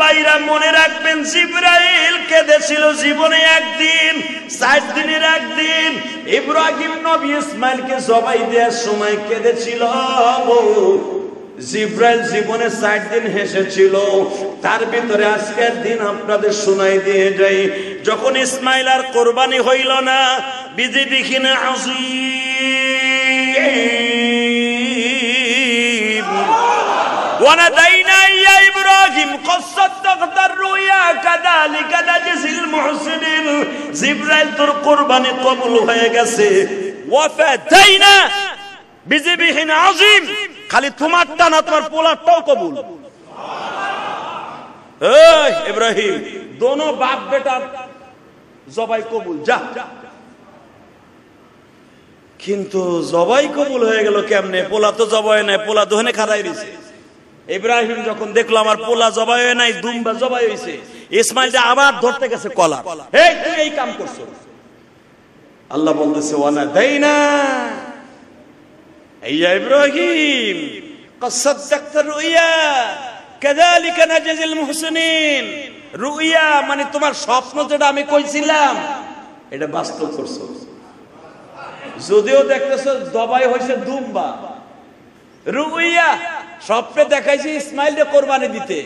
ভাইরা মনে রাখবেন, জিব্রাইল কেঁদেছিল জীবনে একদিন, 4 দিনের একদিন। ইব্রাহীম নবী ইসমাইলকে জবাই দেওয়ার সময় কেঁদেছিল, জিব্রাইল জীবনে 4 দিন হেসেছিল। তার ভিতরে আজকের দিন আপনাদের শোনাই দিয়ে যাই। যখন ইসমাইল আর কোরবানি হইল না, বিজিবি কিনা জিব্রাইল তোর কোরবানি কবুল হয়ে গেছে। খালি তোমারটা না, তোমার পোলারটাও কবুল। ইব্রাহিম দোনো বাপ বেটার জবাই কবুল। যা, কিন্তু জবাই কবুল হয়ে গেল কেমনে? পোলা তো জবাই নাই, পোলা দোহনে খাদাই দিছে। ইব্রাহিম যখন দেখলো আমার পোলা জবাই হয় নাই, দুম্বা জবাই হয়েছে, ইসমাইল যে আবার ধরতে গেছে কলা, এই তুই এই কাম করছো। আল্লাহ বলতেছে ওয়ানা দাইনা ইয়া ইব্রাহিম ক্বাদ সাদাক্তা রুইয়া কাযালিকা নাজজিল মুহসিনিন। রুইয়া মানে তোমার স্বপ্ন, যেটা আমি কইছিলাম এটা বাস্তব করছো। যদিও দেখতেছো জবাই হয়েছে দুম্বা, রুইয়া স্বপ্নে দেখাইছি ইসমাইলকে কোরবানি দিতে,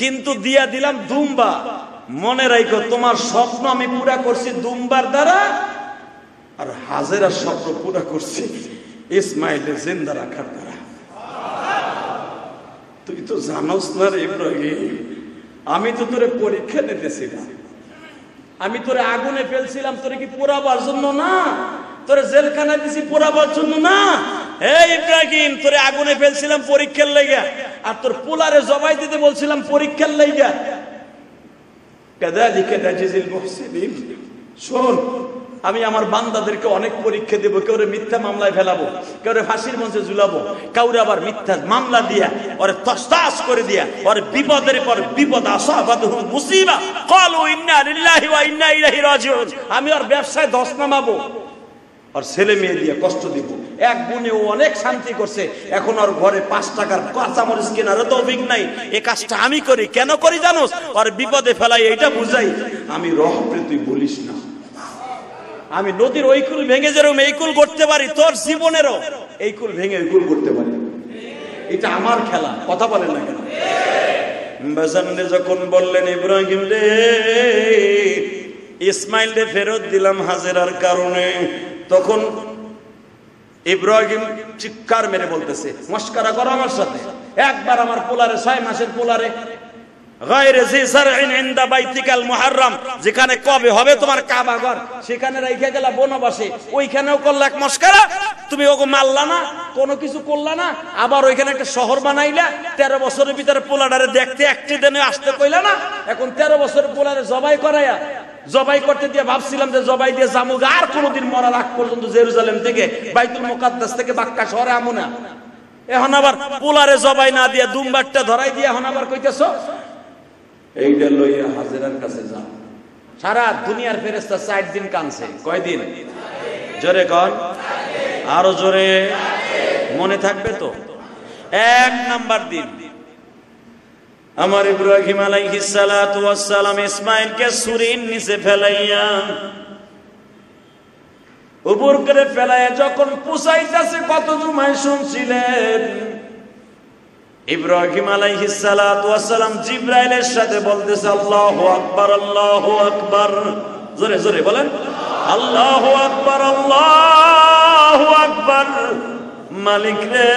কিন্তু দিয়া দিলাম দুম্বা। মনে রাখো তোমার স্বপ্ন আমি পুরা করছি দুম্বার দ্বারা, আর হাজেরার স্বপ্ন পুরা করছি ইসমাইলের জিন্দা রাখার দ্বারা। তুই তো জানোস না রে ইব্রাহিম, আমি তো তোরে পরীক্ষা নিতেছিলাম, আমি তোরে আগুনে ফেলছিলাম তোরে কি পোড়াবার জন্য না, তোরে জেলখানা দিছি পোড়াবার জন্য না। ইব্রাহিম তোরে আগুনে ফেলছিলাম পরীক্ষার লাইগা, আর তোর পোলারে জবাই দিতে বলছিলাম পরীক্ষার লাইগা। কাযালিকা নাজিল মুহসিনিন। শোন, আমি আমার বান্দাদেরকে অনেক পরীক্ষা দেব। কেউরে মিথ্যা মামলায় ফেলাবো, কেউরে ফাঁসির মঞ্চে ঝুলাবো, কাউরে আবার মিথ্যা মামলা দিয়া ওরে তসতাস করে দিয়া ওরে বিপদের পর বিপদ। আসাবাতুহুম মুসিবা ক্বালু ইন্না লিল্লাহি ওয়া ইন্না ইলাইহি রাজিউন। আমি ওর ব্যবসায় দোষ নামাবো, আর ছেলে মেয়ে দিয়ে কষ্ট দিব। এক গুণে ও অনেক শান্তি করছে, এখন ওর ঘরে 5 টাকার কাঁচামরিচ কেনারও তৌফিক নাই। এই কাজটা আমি করি, কেন করি জানোস? ওর বিপদে ফেলাই, এইটা বুঝাই। আমি রহমতে তুই বলিস না, আমি নদীর ঐকুল ভেঙে যেরকম এইকুল করতে পারি, তোর জীবনেরও এইকুল ভেঙে এইকুল করতে পারি। এটা আমার খেলা। কথা বলেন না কেন? বাজানে যখন বললেন ইব্রাহিম রে, ইসমাইল রে ফেরত দিলাম হাজেরার কারণে, তখন ইব্রাহিম চিৎকার মেরে বলতেছে, মস্করা করো আমার সাথে, একবার আমার পোলারে, 6 মাসের পোলারে, যেখানে কবে হবে তোমার কাবা ঘর সেখানে রেখে গেলা বনবাসে, ওইখানেও করলা এক মস্করা। তুমি ওকে মারলা না, কোনো কিছু করলা না, আবার ওইখানে একটা শহর বানাইলা। 13 বছরের ভিতরে পোলাডারে দেখতে একটি দিনে আসতে কইলা না, এখন 13 বছরের পোলারে জবাই করাইয়া, জবাই করতে দিয়ে ভাবছিলাম যে জবাই দিয়ে জামুগা, আর কোনোদিন মরার আগ পর্যন্ত জেরুজালেম থেকে বাইতুল মুকাদ্দাস থেকে বাক্কা শহরে আমু না। এখন আবার পোলারে জবাই না দিয়ে দুম্বারটা ধরাই দিয়ে এখন আবার কইতেছ এইটা লইয়া হাজেরার কাছে যাও। সারা দুনিয়ার ফেরেশতা 4 দিন কানছে। কয়দিন? জোরে কন, আরো জোরে। মনে থাকবে তো? 1 নাম্বার দিন আমার ইব্রাহিম আলাইহিস সালাতু ওয়াস সালাম ইসমাঈলকে সুরির নিচে ফেলাইয়া, উপর করে ফেলাইয়া যখন পুষাইতেছে, কত জুমায় শুনছিলেন ইব্রাহিম আলাইহিস সালাতু ওয়াস সালাম জিব্রাইলের সাথে বলতেছে আল্লাহু আকবার, আল্লাহু আকবার। জোরে জোরে বলেন আল্লাহু আকবার, আল্লাহু আকবার। মালিক রে,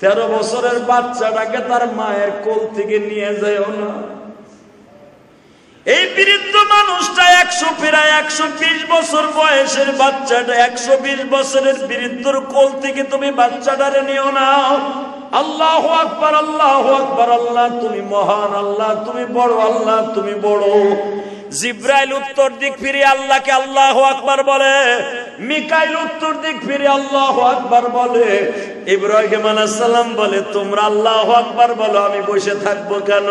13 বছরের বাচ্চাটাকে তার মায়ের কোল থেকে নিয়ে যাও না। এই বৃদ্ধ মানুষটা 120 বছর বয়সের বাচ্চাটা, 120 বছরের বৃদ্ধর কোল থেকে তুমি বাচ্চাটারে নিও না। আল্লাহু আকবার, আল্লাহু আকবার। আল্লাহ তুমি মহান, আল্লাহ তুমি বড়, আল্লাহ তুমি বড়। জিব্রাইল উত্তর দিক ফিরে আল্লাহকে আল্লাহু আকবার বলে, মিকাইল উত্তর দিক ফিরে আল্লাহু আকবার বলে, ইব্রাহিম আলাইহিস সালাম বলে তোমরা আল্লাহু আকবার বলো, আমি বসে থাকবো কেন?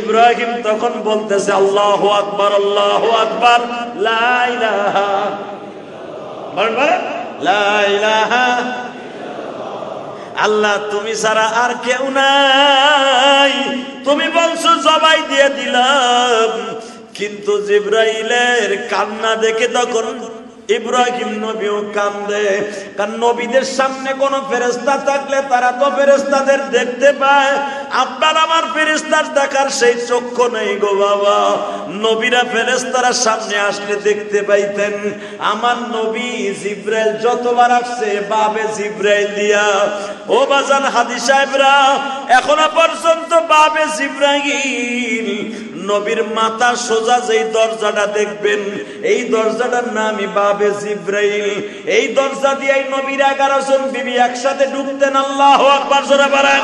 ইব্রাহিম তখন বলতেছে আল্লাহু আকবার, আল্লাহু আকবার, লা ইলাহা ইল্লাল্লাহ, লা ইলাহা আল্লাহ তুমি ছাড়া আর কেউ নাই, তুমি বলছো জবাই দিয়ে দিলাম। কিন্তু জিব্রাইলের কান্না দেখে তখন ইব্রাহিম নবীও কান্দে, কারণ নবীদের সামনে কোন ফেরেশতা থাকলে তারা তো ফেরেশতাদের দেখতে পায়, আপনার আমার ফেরেশতার দেখার সেই চক্ষু নেই গো বাবা। নবীরা ফেরেশতারা সামনে আসলে দেখতে পাইতেন। আমার নবী জিব্রাইল যতবার আসছে বাবে জিব্রাইল দিয়া, ও বাজান হাদি সাহেবরা, এখনো পর্যন্ত বাবে জিব্রাইল নবীর মাথা সোজা যেই দরজাটা দেখবেন, এই দরজাটার নামই বাবে জিব্রাইল। এই দরজা দিয়ে নবীর ১১ জন বিবি একসাথে ঢুকতেন। আল্লাহু আকবার জোরে বলেন।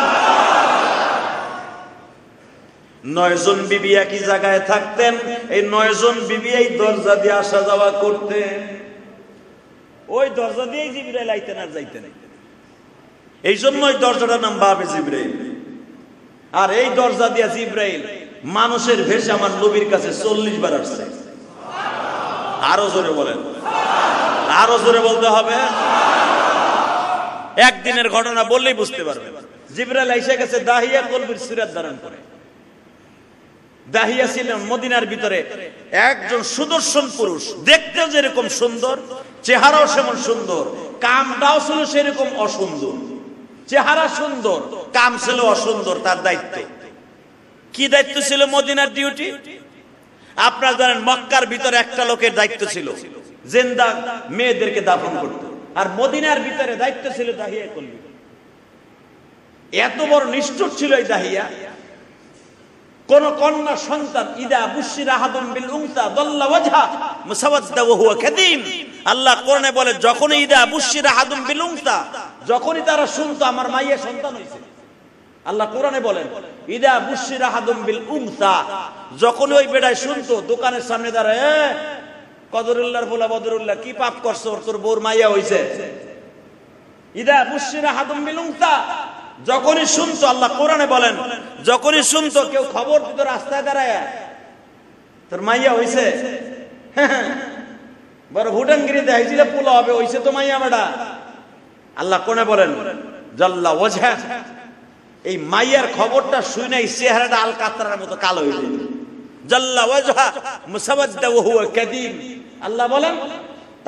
৯ জন বিবি একই জায়গায় থাকতেন, এই ৯ জন বিবি এই দরজা দিয়ে আসা যাওয়া করতেন। ওই দরজা দিয়ে জিব্রাইল আইতেন আর যাইতেন, এই জন্য ওই দরজাটার নাম বাবে জিব্রাইল। আর এই দরজা দিয়ে জিব্রাইল মানুষের ভেসে আমার নবীর কাছে 40 বার আসছে। আরো জোরে বলেন, আরো জোরে বলতে হবে। একদিনের ঘটনা বললেই বুঝতে পারবেন। জিব্রাইল এসে গেছে দাহিয়া কলবির সিরাত ধারণ করে। দাহিয়া ছিলেন মদিনার ভিতরে একজন সুদর্শন পুরুষ, দেখতেও যেরকম সুন্দর, চেহারাও সেমন সুন্দর, কামটাও ছিল সেরকম অসুন্দর। চেহারা সুন্দর, কাম ছিল অসুন্দর। তার দায়িত্ব কি দায়িত্ব ছিল? মদিনার ডিউটি। আপনারা জানেন মক্কার ভিতরে একটা লোকের দায়িত্ব ছিল জিন্দা মেয়েদেরকে দাফন করত, আর মদিনার ভিতরে দায়িত্ব ছিল দাহিয়া কলবি। এত বড় নিষ্ঠুর ছিল এই দাহিয়া। কোন কন্যা সন্তান ইদা বুশিরা আহাদুম বিল উনসা দাল্লা ওয়াজহা মুসাওয়াদা ওয়া হুয়া কাদিম। আল্লাহ কোরআনে বলে, যখন ইদা বুশিরা আহাদুম বিল উনসা, যখনই তারা শুনতো আমার মাইয়া সন্তান হয়েছে। আল্লাহ কোরআনে বলেন ইদা বুশিরা আহাদুম বিল উনসা, যখন ওই বেড়ায় শুনতো দোকানের সামনে দাঁড়ায়, কদরুল্লাহর ফোলা বদরুল্লাহ কি পাপ করছো, তোর বোর মাইয়া হয়েছে। ইদা বুশিরা আহাদুম বিল উনসা, যখনই শুনতো, আল্লাহ কোরআনে বলেন যখনই শুনতো কেউ খবর দিত রাস্তায় দাঁড়ায় তোর মাইয়া হয়েছে, বড় হুডানগিরি দেখাইছিল পোলা হবে হয়েছে তো মাইয়া বেটা। আল্লাহ কোরআনে বলেন জাল্লা ওয়াজহা, এই মাইয়ার খবরটা শুনে এই চেহারাটা আল কাতরার মতো কালো হয়ে যায়। জাল্লা ওয়াজহা মুসাওয়াদা ওয়া হুয়া কাদিম। আল্লাহ বলেন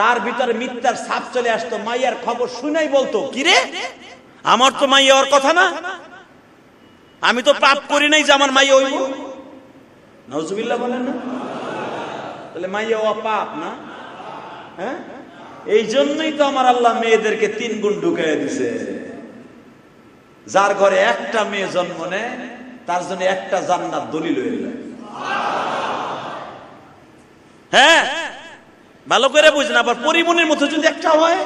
তার ভিতরে মিথ্যার ছাপ চলে আসতো। মাইয়ার খবর শুনেই বলতো, কি রে আমার তো মাইয়া ওর কথা না, আমি তো পাপ করি নাই যে আমার মাইয়া হইব। নাউজুবিল্লাহ বলেন না। তাহলে মাইয়া ও পাপ না, হ্যাঁ? এই জন্যই তো আমার আল্লাহ মেয়েদেরকে 3 গুণ ঢুকাইয়া দিছে। যার ঘরে একটা মেয়ে জন্ম নেয় তার জন্য একটা জান্নাত দলিল হয়ে গেল। হ্যাঁ, ভালো করে বুঝেন। আবার পরিমনির মতো যদি একটা হয়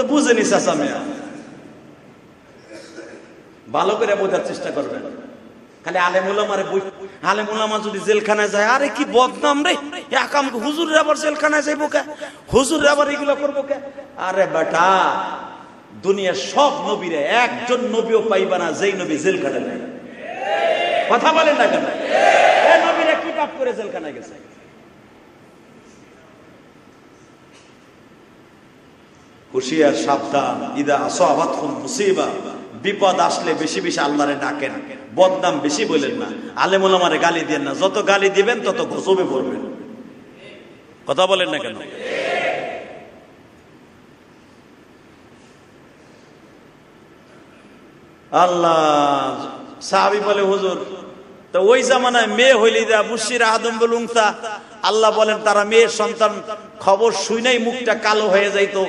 তো বুঝেনি চাচা মেয়া, ভালো করে বোঝার চেষ্টা করবেন। খালি আলেমুলামা যদি জেলখানায় যায়, আরে কি বদনাম রে, হুজুরের আবার জেলখানায় যাইবো কে, হুজুরের আবার এগুলো করবো কে। আরে বেটা, দুনিয়ার সব নবীরে একজন নবীও পাইবা না যেই নবী জেলখানায় নাই। কথা বলেন না কেন? এই নবীরা কি পাপ করে জেলখানায় গেছে? হুশিয়ার, সাবধান। ইদা আসাবাতকুম মুসিবা, বিপদ আসলে বেশি বেশি আল্লাহরে ডাকেন, বদনাম বেশি বলেন না, আলেম ওলামারে গালি দেন না। যত গালি দিবেন তত গজবে পড়বেন। কথা বলেন না কেন? আল্লাহ সাহাবী বলে, হুজুর তো ওই জামানায় মেয়ে হইলি দা বুশির আহাদুম বুলুংতা। আল্লাহ বলেন তারা মেয়ের সন্তান খবর শুনেই মুখটা কালো হয়ে যাইতো,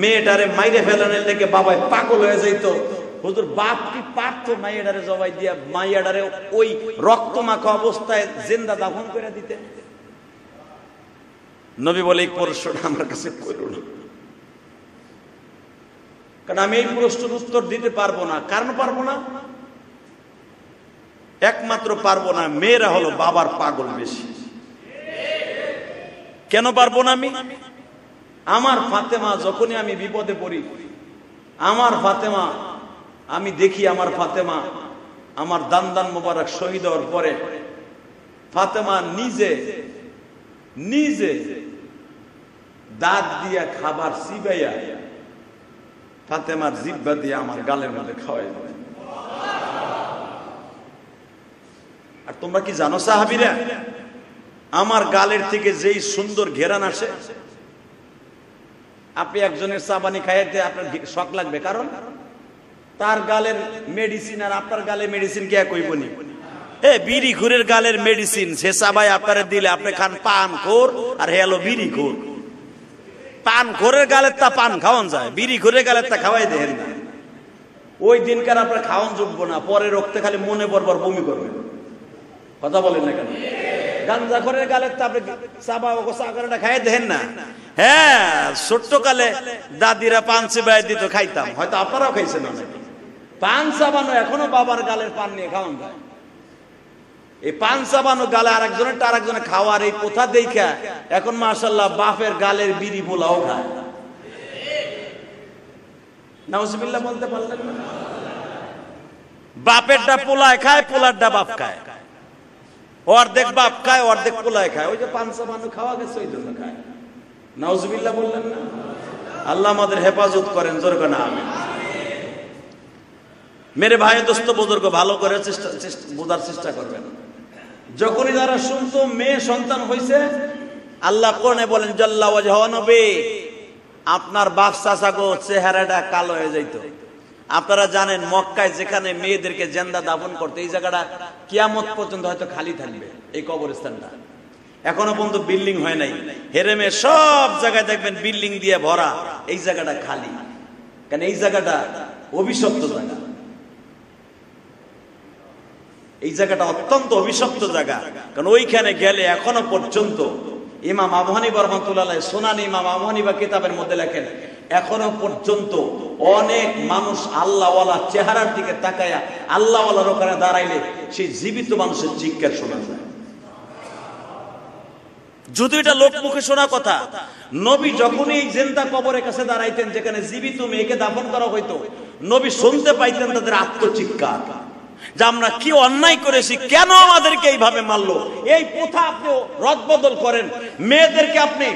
মেয়েটারে মাইরে ফেলানোর লেগে বাবায় পাগল হয়ে যাইত। হুজুর বাপ কি পারতো মাইয়াডারে জবাই দিয়া মাইয়াডারে ওই রক্তমাখা অবস্থায় জিন্দা দাফন করে দিতে? নবী বলে এই প্রশ্নটা আমার কাছে করো না, কারণ আমি এই প্রশ্নের উত্তর দিতে পারবো না। কারণ পারবো না, একমাত্র পারবো না, মেয়েরা হলো বাবার পাগল বেশি। কেন পারবো না? আমি আমার ফাতেমা, যখনই আমি বিপদে পড়ি আমার ফাতেমা, আমি দেখি আমার ফাতেমা, আমার দান্দান মোবারক শহীদ হওয়ার পরে ফাতেমা নিজে নিজে দাঁত দিয়া খাবার চিবাইয়া ফাতেমার জিব্বা দিয়ে আমার গালের মধ্যে খাওয়াই দিলেন। আর তোমরা কি জানো সাহাবীরা, আমার গালের থেকে যেই সুন্দর ঘেরান আসে, আপনি একজনের সাবানি খাইতে আপনার শখ লাগবে, কারণ তার গালের মেডিসিন আর আপনার গালে মেডিসিন কে কইব নি। এ বিড়ি খুরের গালের মেডিসিন সে সাবাই আপনারে দিলে আপনি খান পান খোর, আর হেলো বিড়ি খোর। পান খোরের গালের তা পান খাওয়ান যায়, বিড়ি খুরের গালের তা খাওয়াই দেন না। ওই দিনকার আপনার খাওয়ান জুটবো না, পরে রক্তে খালি মনে বরবার বমি করবে। কথা বলেন না কেন? গাঞ্জা খোরের গালের তা আপনি সাবাটা খাইয়ে দেন না। হ্যাঁ, ছোট্ট কালে দাদিরা পান চিবাই দিত, খাইতাম, হয়তো আপনারাও খাইছেন না। পান চাবানো এখনো বাবার গালের পান নিয়ে খাওয়ান যায়। এই পান চাবানো গালে আর একজনের তার একজনে খাওয়ার এই প্রথা দেখা এখন মাশাআল্লাহ বাপের গালের বিড়ি পোলাও খায়। নাউজুবিল্লাহ বলতে পারলেন না? বাপেরটা পোলায় খায়, পোলারটা বাপ খায়, অর্ধেক বাপ খায় অর্ধেক পোলায় খায়। ওই যে পান চাবানো খাওয়া গেছে ওই জন্য খায়। নাউজুবিল্লাহ বললেন না? আল্লাহ আমাদের হেফাজত করেন, জোর করে আমিন। মেরে ভাই দোস্ত বুজুর্গ, ভালো করে বোঝার চেষ্টা করবেন। যখনই যারা শুনতো মেয়ে সন্তান হয়েছে, আল্লাহ কোরআনে বলেন জাল্লা ওয়াজহু নবী, আপনার বাপ চাচা গো চেহারাটা কালো হয়ে যাইত। আপনারা জানেন মক্কায় যেখানে মেয়েদেরকে জেন্দা দাফন করতে, এই জায়গাটা কিয়ামত পর্যন্ত হয়তো খালি থাকবে। এই কবরস্থানটা এখনো পর্যন্ত বিল্ডিং হয় নাই, হেরেমে সব জায়গায় দেখবেন বিল্ডিং দিয়ে ভরা, এই জায়গাটা খালি। কারণ এই জায়গাটা অভিশপ্ত জায়গা, এই জায়গাটা অত্যন্ত অভিশপ্ত জায়গা। কারণ ওইখানে গেলে এখনো পর্যন্ত ইমাম আবু হানিফা রাহমাতুল্লাহ আলাইহি সুনান ইমাম আবু হানিফা কিতাবের মধ্যে লেখেন, এখনো পর্যন্ত অনেক মানুষ আল্লাহওয়ালা চেহারার দিকে তাকায়া আল্লাহওয়ালার ওখানে দাঁড়াইলে সেই জীবিত মানুষের চিৎকার শোনা যায়। যদি এটা লোক মুখে শোনা কথা, নবী যখনই এই জিন্দা কবরের কাছে দাঁড়াইতেন যেখানে জীবিত মেয়েকে দাফন করা হইতো, নবী শুনতে পাইতেন তাদের আত্মচিৎকার যে আমরা কি অন্যায় করেছি, কেন আমাদেরকে এইভাবে মারলো। এই প্রথা আপনি রদবদল করেন, মেয়েদেরকে আপনি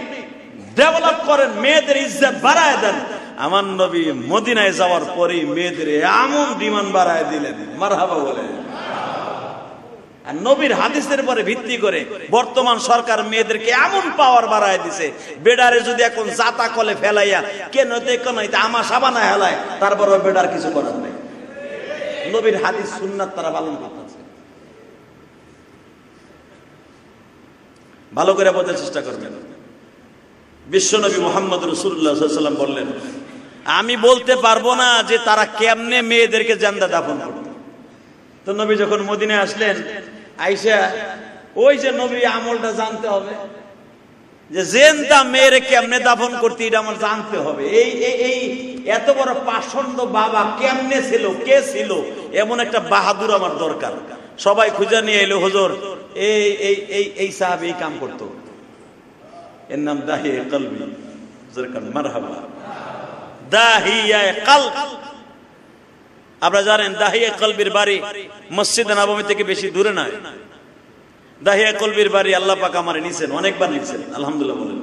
ডেভেলপ করেন, মেয়েদের ইজ্জত বাড়ায় দেন। আমার নবী মদিনায় যাওয়ার পরেই মেয়েদের এমন ডিমান্ড বাড়ায় দিলেন, মারহাবা বলেন। আর নবীর হাদিসের উপরে ভিত্তি করে বর্তমান সরকার মেয়েদেরকে এমন পাওয়ার বাড়ায় দিছে, বেডারে যদি এখন জাতা কলে ফেলাইয়া কেন আমা সাবানা হেলায়, তারপর বেডার কিছু করার নেই। নবীর হাদিস সুন্নাত তারা পালন করতেছে। ভালো করে বোঝার চেষ্টা করবেন। বিশ্বনবী মুহাম্মদ রাসূলুল্লাহ সাল্লাল্লাহু আলাইহি ওয়াসাল্লাম বললেন, আমি বলতে পারবো না যে তারা কেমনে মেয়েদেরকে জান্নাতে দাফন করবে। তো নবী যখন মদিনায় আসলেন, আয়েশা ওই যে নবী আমলটা জানতে হবে, যে জেনটা মেয়েরে কেমনে দাফন করতে এটা আমার জানতে হবে। এই এত বড় পাষণ্ড বাবা কেমনে ছিল, কে ছিল, এমন একটা বাহাদুর আমার দরকার। সবাই খুঁজে নিয়ে এলো, হুজুর এই এই এই এই সাহাবী কাম করত, এর নাম দাহিয়া কলবি, যরকান মারহাবা দাহিয়া কলব। আপনারা জানেন দাহিয়া কলবির বাড়ি মসজিদ নববী থেকে বেশি দূরে নয়। দাহিয়া কলবির বাড়ি আল্লাহ পাক আমারে নিছেন, অনেকবার নিছেন, আলহামদুলিল্লাহ বলেন,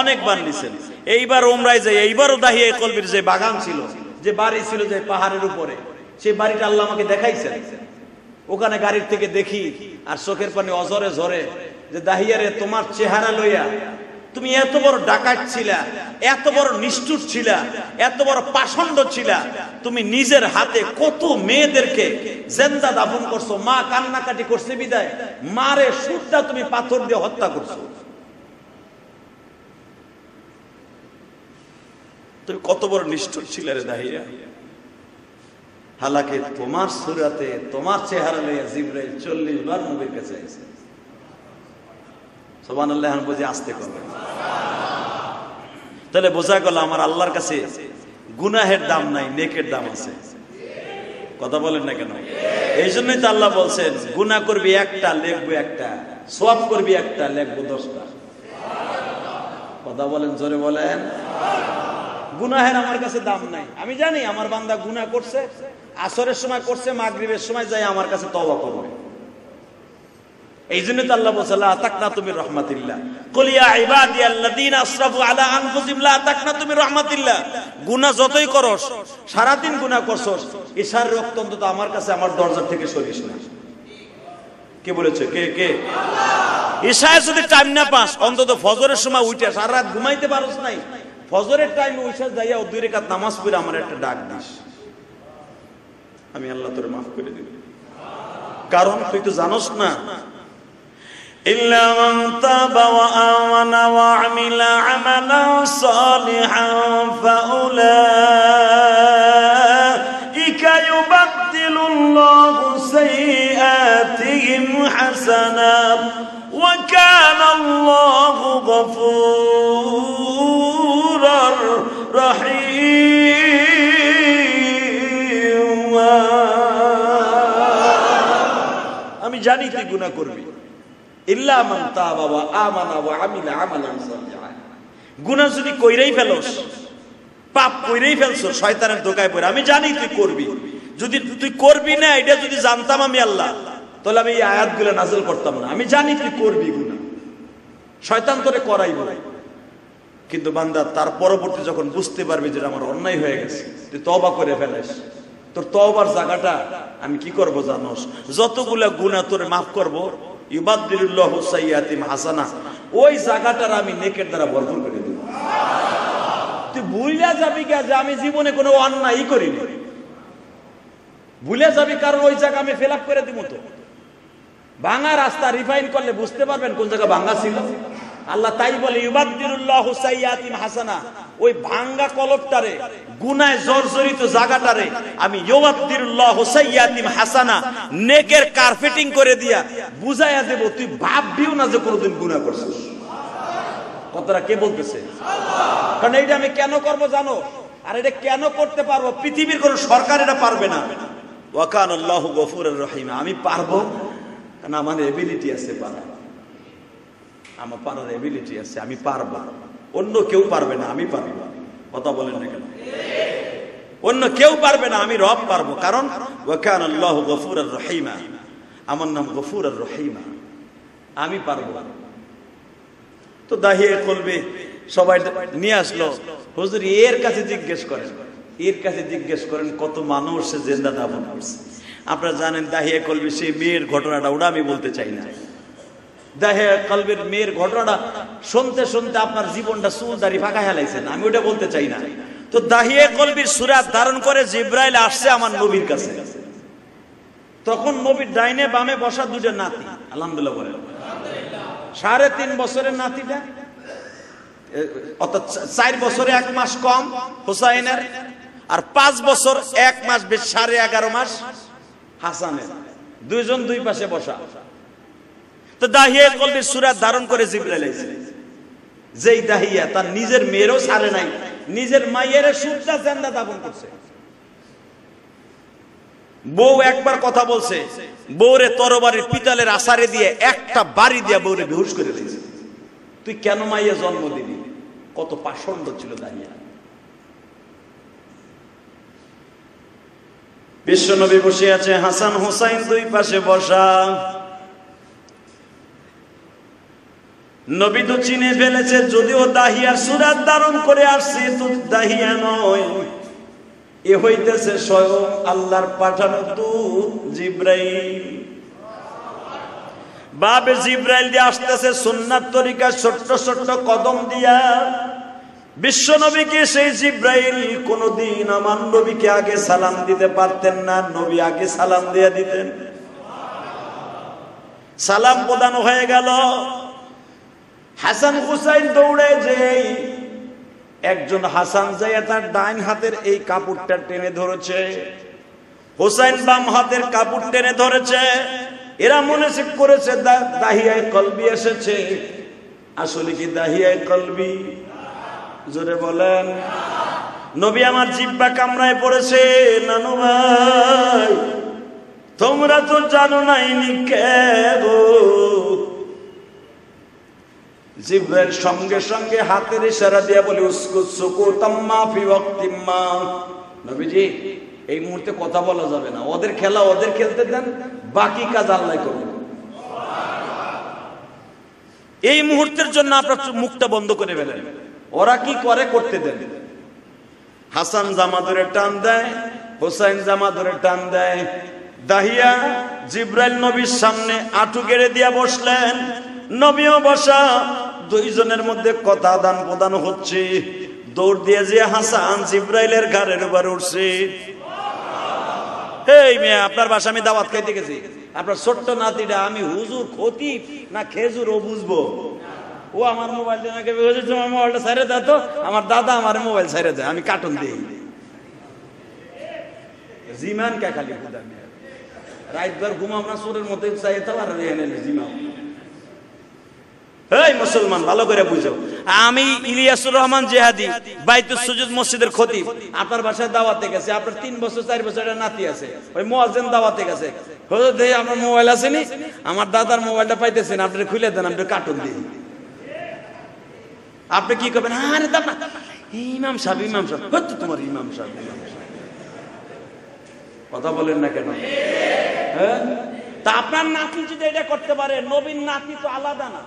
অনেকবার নিছেন। এইবার ওমরায় যাই, এইবারও দাহিয়া কলবির যে বাগান ছিল, যে বাড়ি ছিল, যে পাহাড়ের উপরে, সেই বাড়িটা আল্লাহ আমাকে দেখাইছেন। ওখানে গাড়ির থেকে দেখি আর চোখের পানি অঝরে ঝরে যে দাহিয়ারে তোমার চেহারা লইয়া তুমি এত বড় ডাকাত ছিলা, এত বড় নিষ্ঠুর ছিলা, এত বড় পাষণ্ড ছিলা, তুমি নিজের হাতে কত মেয়েদেরকে জিন্দা দাফন করছো। মা কান্নাকাটি করছে বিদায় মারে সুরটা তুমি পাথর দিয়ে হত্যা করছো। তুমি কত বড় নিষ্ঠুর ছিলা রে দাহিয়া। হালাকে তোমার সুরাতে তোমার চেহারা লইয়া জিব্রাইল 40 বার নবীর কাছে আইছে। সুবহানাল্লাহ, আমি বুঝি আসতে করবে। তাহলে বোঝা গেল আমার আল্লাহর কাছে গুনাহের দাম নাই, নেকের দাম আছে। কথা বলেন না কেন? এই জন্যই তো আল্লাহ বলছেন গুনাহ করবি একটা লেখবো একটা, সওয়াব করবি একটা লেখবো 10টা। কথা বলেন, জোরে বলেন। গুনাহের আমার কাছে দাম নাই। আমি জানি আমার বান্দা গুনাহ করছে, আসরের সময় করছে, মাগরিবের সময় যাই আমার কাছে তওবা করবে। এই জন্য তো আল্লাহ বলছে লা তাকনাতু মির রাহমাতিল্লাহ, কুল ইয়া ইবাদিয়াল্লাযীনা আসরাফু আলা আনফুসিহিম লা তাকনাতু মির রাহমাতিল্লাহ। গুনাহ যতই করস, সারাদিন গুনাহ করছস, ইশার রক্ত অন্তত আমার কাছে আমার দরজা থেকে সরিস না। কে বলেছে? কে কে? আল্লাহ। ইশায় যদি টাইম না পাস, অন্তত ফজরের সময় উঠে সারা রাত ঘুমাইতে পারস নাই, ফজরের টাইমে উঠে যাইয়া দুই রাকাত নামাজ পড়ে আমার একটা ডাক দিস, আমি আল্লাহ তোরে মাফ করে দেব। কারণ তুই তো জানোস না। إلا من تاب وآمن وعمل عملا صالحا فأولئك يبدل الله سيئاتهم حسنات وكان الله غفورا رحيما. আমি জানি তুই গুনাহ করবি। ইল্লা মান তাবা ওয়া আমানা ওয়া আমিলা আমালান সালিহান। গুনাহ যদি কইরাই ফেলস, পাপ কইরাই ফেলছ, শয়তানের ধোকায় পড়ে, আমি জানি তুই করবি। যদি তুই করবি না এটা যদি জানতাম আমি আল্লাহ, তাহলে আমি এই আয়াতগুলো নাযিল করতাম না। আমি জানি তুই করবি গুনাহ, শয়তান তোরে করাইব, কিন্তু বান্দা তার পরবর্তী যখন বুঝতে পারবে যে আমার অন্যায় হয়ে গেছে, তুই তওবা করে ফেলাস, তোর তওবার জায়গাটা আমি কি করব জানোস? যতগুলা গুনাহ তোরে মাফ করব, ইউবাদদিলুল্লাহু সাইয়্যাতিম হাসানা, ওই জায়গাটার আমি নেকের দ্বারা ভরপুর করে দেব। তুই ভুইলা যাবি কে যে আমি জীবনে কোনো অন্যায়ই করিনি, ভুলে যাবি, কারণ ওই জায়গা আমি ফিল আপ করে দিব। তো ভাঙা রাস্তা রিফাইন করলে বুঝতে পারবেন কোন জায়গা ভাঙা ছিল। আল্লাহ তাই বলে ইউবাদদিলুল্লাহু সাইয়্যাতিম হাসানা, ওই ভাঙা কলপটারে, গুনায় জর্জরিত জায়গাটারে আমি ইউবাদদিলুল্লাহু সাইয়্যাতিম হাসানা নেকের কার্পেটিং করে দিয়া বুঝাইয়া দেব, তুই ভাববিও না যে কোনদিন গুনাহ করছিস। কথাটা কে বলতেছে? আল্লাহ। কারণ এইটা আমি কেন করব জানো? আর এটা কেন করতে পারবো? পৃথিবীর কোন সরকার এটা পারবে না। ওয়া কানাল্লাহু গফুরুর রহিম। আমি পারবো কারণ আমার এবিলিটি আছে, পারা আমার পারার এবিলিটি আছে, আমি পারবো। অন্য কেউ পারবে না, আমি পারব। কথা বলেন না কেন? অন্য কেউ পারবে না, আমি রব পারবো। কারণ ওয়াকানাল্লাহু গফুরুর রহিম, আমার নাম গফুরুর রহিম, আমি পারবো। তো দাহিয়ে কলবে সবাই নিয়ে আসলো, হুজুর এর কাছে জিজ্ঞেস করেন, এর কাছে জিজ্ঞেস করেন কত মানুষ সে জেন্দা দাফন করছে। আপনারা জানেন দাহিয়ে কলবে সেই মেয়ের ঘটনাটা, ওটা আমি বলতে চাই না। দাহিয়া কলবের মেয়ের ঘটনাটা শুনতে শুনতে আপনার জীবনটা সুদারি ফাঁকা হেলাইছেন, আমি ওটা বলতে চাই না। তো দাহিয়া কলবির সুরাত ধারণ করে জীব্রাইল আসছে আমার নবীর কাছে। তখন নবীর ডাইনে বামে বসা দুজন নাতি, আলহামদুলিল্লাহ বলেন, 3.5 বছরের নাতিটা, অর্থাৎ 4 বছরে 1 মাস কম হুসাইনের, আর 5 বছর 1 মাস বেশ 11.5 মাস হাসানের, দুইজন দুই পাশে বসা। তো দাহিয়া কলবির সুরাত ধারণ করে জিবরাইল আইছে। যেই দাহিয়া তার নিজের মেয়েরও ছাড়ে নাই, নিজের মায়ের সুদ্ধা জান্না দাপন করছে। বউ একবার কথা বলছে, বউরে তরবারির পিতলের আসারে দিয়ে একটা বাড়ি দিয়ে বউরে বেহুশ করে দিয়েছে। তুই কেন মাইয়া জন্ম দিবি? কত পাষণ্ড ছিল দাহিয়া। বিশ্বনবী বসে আছে, হাসান হুসাইন দুই পাশে বসা। নবী তো চিনে ফেলেছে, যদিও দাহিয়া সুরাত ধারণ করে আসছে, তো দাহিয়া নয়, এ হইতেছে স্বয়ং আল্লাহর পাঠানো দূত জিব্রাইল। বাবে জিব্রাইল দিয়ে আসতেছে সুন্নাত তরিকা ছোট্ট ছোট্ট কদম দিয়া। বিশ্ব নবীকে সেই জিব্রাইল কোনদিন আমার নবীকে আগে সালাম দিতে পারতেন না, নবী আগে সালাম দিয়ে দিতেন। সালাম প্রদান হয়ে গেল। হাসান হুসাইন দৌড়ে যেই একজন হাসান যাইয়া তার ডাইন হাতের এই কাপড়টা টেনে ধরেছে, হুসাইন বাম হাতের কাপড় টেনে ধরেছে। এরা মনে ঠিক করেছে দাহিয়া কলবি এসেছে। আসলে কি দাহিয়া কলবি? জোরে বলেন। নবী আমার জিহ্বা কামড়ায় পড়েছে, নানু ভাই তোমরা তো জানো নাই কে গো। জিব্রাইল সঙ্গে সঙ্গে হাতের ইশারা দিয়া বলে নবীজি এই মুহূর্তে কথা বলা যাবে না, ওদের খেলা ওদের খেলতে দেন, বাকি কাজ আল্লাহ করবে। এই মুহূর্তের জন্য আপনার মুখটা বন্ধ করে ফেলেন, ওরা কি করে করতে দেন। হাসান জামা ধরে টান দেয়, হোসাইন জামা ধরে টান দেয়, দাহিয়া জিব্রাইল নবীর সামনে আঁটু গেড়ে দিয়া বসলেন, নবীও বসা, দুইজনের মধ্যে কথা আদান প্রদান হচ্ছে। দৌড় দিয়ে যে হাসান জিব্রাইলের ঘাড়ের উপর উঠছে, এই মেয়ে আপনার বাসা আমি দাওয়াত খাইতে গেছি, আপনার ছোট্ট নাতিটা আমি হুজুর খতিব না খেজুর ও বুঝবো, ও আমার মোবাইল মোবাইলটা ছাইড়ে দেয় তো, আমার দাদা আমার মোবাইল ছাইড়ে দেয়, আমি কার্টুন দিই। জিমান কে খালি রাইতবার ঘুমাও না, চোরের মতো চাই তো আর জিমাও। এই মুসলমান ভালো করে বুঝো, আমি ইলিয়াসুর রহমান জিহাদী, বাইতুস সুজুদ মসজিদের খতিব, আপনার বাসায় দাওয়াতে গেছে, আপনার 3 বছর 4 বছরের নাতি আছে, ওই মুয়াজ্জিন দাওয়াতে গেছে, হুজুর দেই আমার মোবাইল আছে নি, আমার দাদার মোবাইলটা পাইতেছেন, আপনি খুলে দেন, আপনি কার্টুন দিন। আপনি কি করবেন? আরে দাদা ইমাম সাহেব, ইমাম সাহেব কত তোমার ইমাম সাহেব, কথা বলেন না কেন? হ্যাঁ, তা আপনার নাতি যদি এটা করতে পারে, নবীর নাতি তো আলাদা না,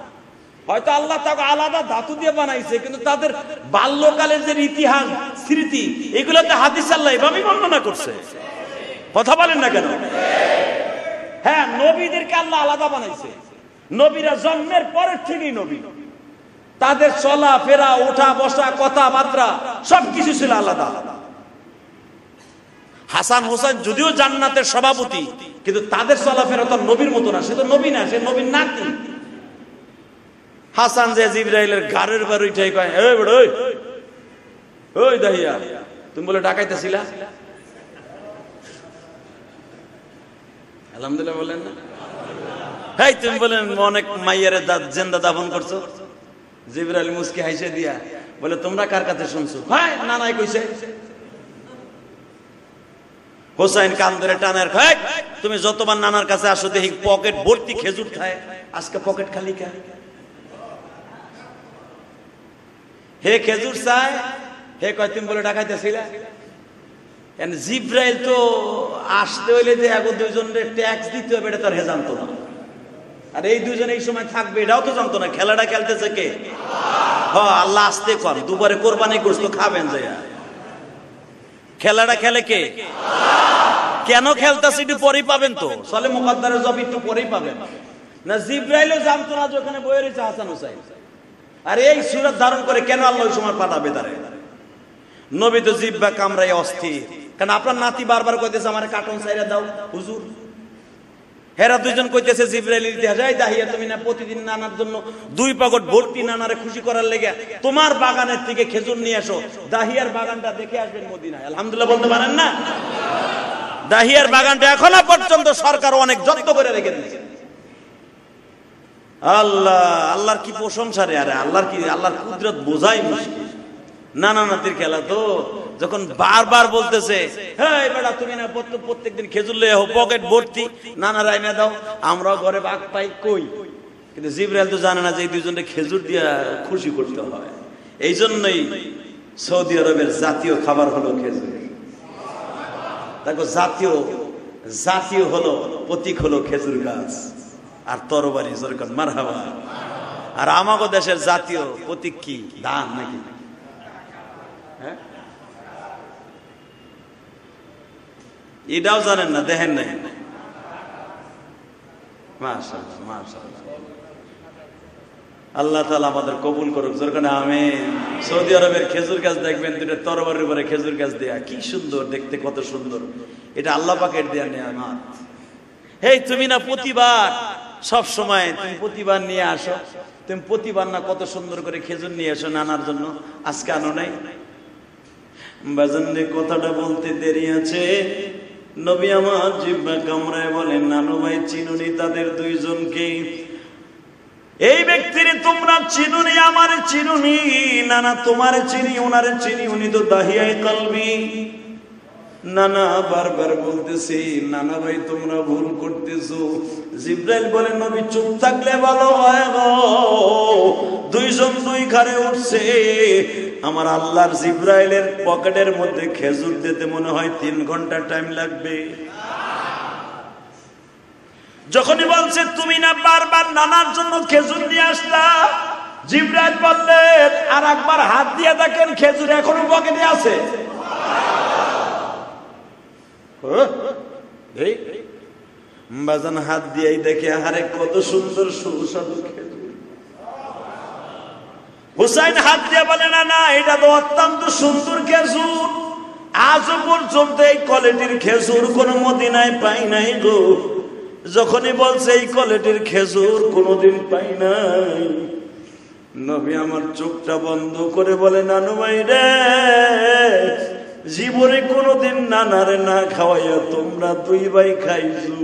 হয়তো আল্লাহ তাকে আলাদা ধাতু দিয়ে বানাইছে, কিন্তু তাদের বাল্যকালের যে ইতিহাস স্মৃতি এগুলোতে হাদিস আল্লাহ এভাবে বর্ণনা করছে, কথা বলেন না কেন? হ্যাঁ, নবীদেরকে আল্লাহ আলাদা বানাইছে, নবীরা জন্মের পরের থেকেই নবী, তাদের চলা ফেরা ওঠা বসা কথাবার্তা সবকিছু ছিল আলাদা। হাসান হোসেন যদিও জান্নাতের সভাপতি, কিন্তু তাদের চলাফেরা তো নবীর মতো না, সে তো নবী না, সে নবীর নাতি। হাসান যে জিব্রাইলের গাড়ের বাড়ি উঠাই কয়, এ বড় ওই দাহিয়া তুমি বলে ডাকাইতেছিলা, আলহামদুলিল্লাহ বলেন না, এই তুমি বলেন অনেক মাইয়ারে জেন্দা দাফন করছো। জিব্রাইল মুস্কি হাসে দিয়া বলে, তোমরা কার কাছে শুনছো? হ্যাঁ নানাই কইছে। হোসাইন কান ধরে টানার, খায় তুমি যতবার নানার কাছে আসো দেখি পকেট ভর্তি খেজুর খায়, আজকে পকেট খালি খায়, হে খেজুর চায়, হে কয় তুমি বলে ডাকাইতেছিলা। জিব্রাইল তো আসতে হইলে যে আগে দুইজনের ট্যাক্স দিতে হবে এটা তো আর হে জানতো না, আর এই দুজন এই সময় থাকবে এটাও তো জানতো না, খেলাটা খেলতেছে কে? আল্লাহ আসতে কর, দুপুরে কোরবানি গোশত খাবেন যে, খেলাটা খেলে কে, কেন খেলতেছে একটু পরেই পাবেন তো, সালে মুকদ্দারের জব একটু পরেই পাবেন না। জিব্রাইলও জানতো না যে ওখানে বয়ে রয়েছে হাসান হোসাইন, আর এই সুরাত ধারণ করে কেন আল্লাহ ওই সময় পাঠাবে? তারে নবী তো জিব্বা কামরাই অস্থির, কারণ আপনার নাতি বারবার কইতেছে আমার কার্টুন ছাইরা দাও হুজুর, হেরা দুইজন কইতেছে জিব্রাইল ইতিহাস, এই দাহিয়া তুমি না প্রতিদিন নানার জন্য 2 পকেট ভর্তি নানারে খুশি করার লেগে তোমার বাগানের থেকে খেজুর নিয়ে আসো, দাহিয়ার বাগানটা দেখে আসবেন মদিনায়। আলহামদুলিল্লাহ বলতে পারেন না? দাহিয়ার বাগানটা এখনো পর্যন্ত সরকার অনেক যত্ন করে রেখে দিয়েছে। আল্লাহ, আল্লাহর কি প্রশংসা রে, আরে আল্লাহর কি, আল্লাহর কুদরত বোঝাই মুশকিল। নানা নাতির খেলা তো, যখন বারবার বলতেছে হ্যাঁ বেটা তুমি না প্রত্যেকদিন খেজুর লয়ে হো পকেট ভর্তি নানা রাইনা দাও, আমরাও ঘরে ভাগ পাই কই, কিন্তু জিব্রাইল তো জানে না যে এই দুজনকে খেজুর দিয়া খুশি করতে হয়। এই জন্যই সৌদি আরবের জাতীয় খাবার হলো খেজুর, দেখো জাতীয় জাতীয় হলো প্রতীক হলো খেজুর গাছ আর তরবারি, জোরকন মারহাবা। আর আমাগো দেশের জাতীয় প্রতীক কি? ধান নাকি? হ্যাঁ, এটাও জানেন না, দেখেন নাই? মাশাআল্লাহ মাশাআল্লাহ, আল্লাহ তাআলা আমাদের কবুল করুক, জোরকন আমিন। সৌদি আরবের খেজুর গাছ দেখবেন, দুটো তরবারির উপরে খেজুর গাছ দেয়া, কি সুন্দর দেখতে, কত সুন্দর, এটা আল্লাহ পাকের দেয়া নিয়ামত। এই তুমি না প্রতিবার সব সময় তুমি প্রতিবার নিয়ে আসো, তুমি প্রতিবার না কত সুন্দর করে খেজুর নিয়ে আসো নানার জন্য, আজকে আনো নাই? বাজনে কথাটা বলতে দেরি আছে, নবী আমার জিব্বা কামরায় বলেন, নানু ভাই চিনুনি তাদের দুইজনকে, এই ব্যক্তির তোমরা চিনুনি, আমার চিনুনি, নানা তোমার চিনি, ওনারে চিনি, উনি তো দাহিয়ায়ে কলবি। নানা বারবার বলতেছি নানা ভাই তোমরা ভুল করতেছো। জিব্রাইল বলে, নবী চুপ থাকলে ভালো হয় গো, দুইজন দুই ঘরে উঠছে, আমার আল্লাহর জিব্রাইলের পকেটের মধ্যে খেজুর দিতে মনে হয় 3 ঘন্টা টাইম লাগবে। যখনই বলছে তুমি না বারবার নানার জন্য খেজুর নিয়ে আসলা, জিব্রাইল বললেন আর একবার হাত দিয়ে দেখেন খেজুর এখনো পকেটে আছে। বাজান হাত দিয়ে দেখে আরে কত সুন্দর সুস্বাদু খেজুর। হুসাইন হাত দিয়ে বলে না না এটা তো অত্যন্ত সুন্দর খেজুর, আজ পর্যন্ত এই কোয়ালিটির খেজুর কোনো মদিনায় পাই নাই গো। যখনই বলছে এই কোয়ালিটির খেজুর কোনোদিন পাই নাই, নবী আমার চোখটা বন্ধ করে বলে নানু ভাই রে, জীবনে কোনোদিন নানারে না খাওয়াইয়া তোমরা দুই ভাই খাইছো,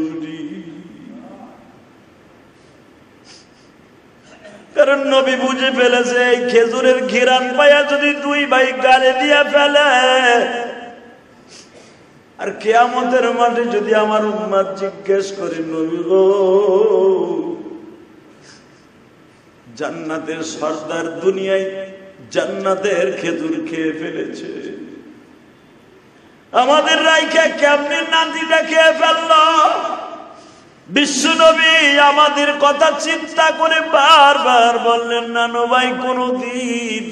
কারণ নবী বুঝে ফেলেছে এই খেজুরের ঘিরান পায়া যদি দুই ভাই গালে দিয়া ফেলে আর কিয়ামতের মাঠে যদি আমার উম্মত জিজ্ঞেস করে নবী গো জান্নাতের সর্দার দুনিয়ায় জান্নাতের খেজুর খেয়ে ফেলেছে, আমাদের রাইখা কেমনে নাতিটা খেয়ে ফেললো। বিশ্ব নবী আমাদের কথা চিন্তা করে বারবার বললেন নানু ভাই কোনদিন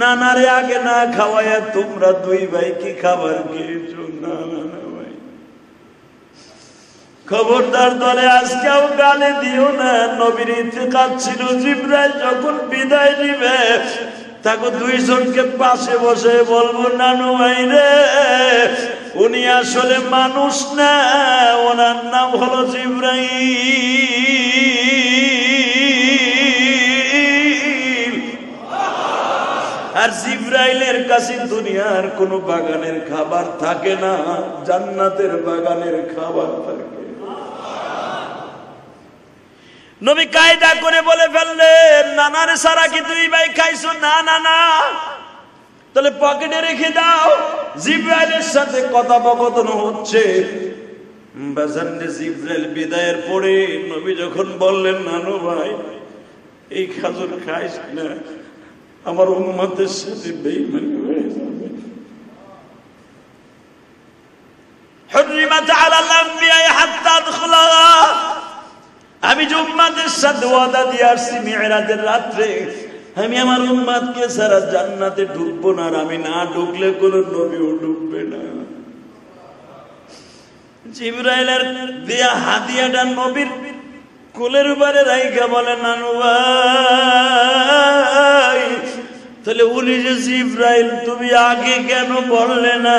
নানারে আগে না খাওয়াইয়া তোমরা দুই ভাই কি খাবার খেয়েছো? না না ভাই খবরদার দলে আজকেও গালে দিও না। নবীর ইতিকাদ ছিল জিব্রাইল যখন বিদায় নিবে তাকে দুইজনকে পাশে বসে বলবো নানু ভাই রে উনি আসলে মানুষ না, ওনার নাম হলো জীব্রাইল। আর জীব্রাইলের কাছে দুনিয়ার কোন বাগানের খাবার থাকে না, জান্নাতের বাগানের খাবার থাকে। নবী কায়দা করে বলে ফেললেন নানার সারা কি তুই ভাই খাইছো? না না না, তাহলে পকেটে রেখে দাও। জিব্রাইলের সাথে কথোপকথন হচ্ছে, জিব্রাইল বিদায়ের পরে নবী যখন বললেন নানু ভাই এই খেজুর খাইস না আমার উম্মতের সাথে বেঈমানি হয়ে যাবে। আমি যে উম্মতের সাথে ওয়াদা দিয়ে আসছি মিরাজের রাত্রে আমি আমার উম্মতকে সারা জান্নাতে ঢুকবো না, আর আমি না ঢুকলে কোনো নবীও ঢুকবে না। জিব্রাইলের দেয়া হাদিয়াটা নবীর কোলের উপরে রাইখা বলে নানু ভাই তাহলে উনি যে জিব্রাইল তুমি আগে কেন বললে না,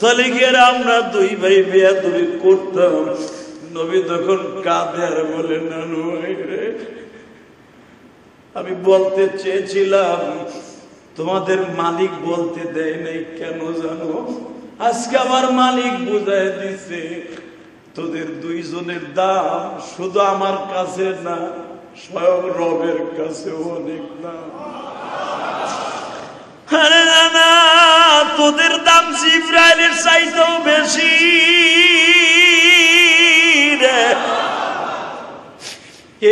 তাহলে গিয়ে আমরা দুই ভাই বিয়া তুমি করতাম। নবী তখন কাঁদে আর বলে নানু ভাই রে আমি বলতে চেয়েছিলাম তোমাদের মালিক বলতে দেয় নাই, কেন জানো? আজকে আমার মালিক বুঝাই দিছে তোদের দুইজনের দাম শুধু আমার কাছে না, স্বয়ং রবের কাছে অনেক দাম। আরে না তোদের দাম জিব্রাইলের চাইতেও বেশি রে।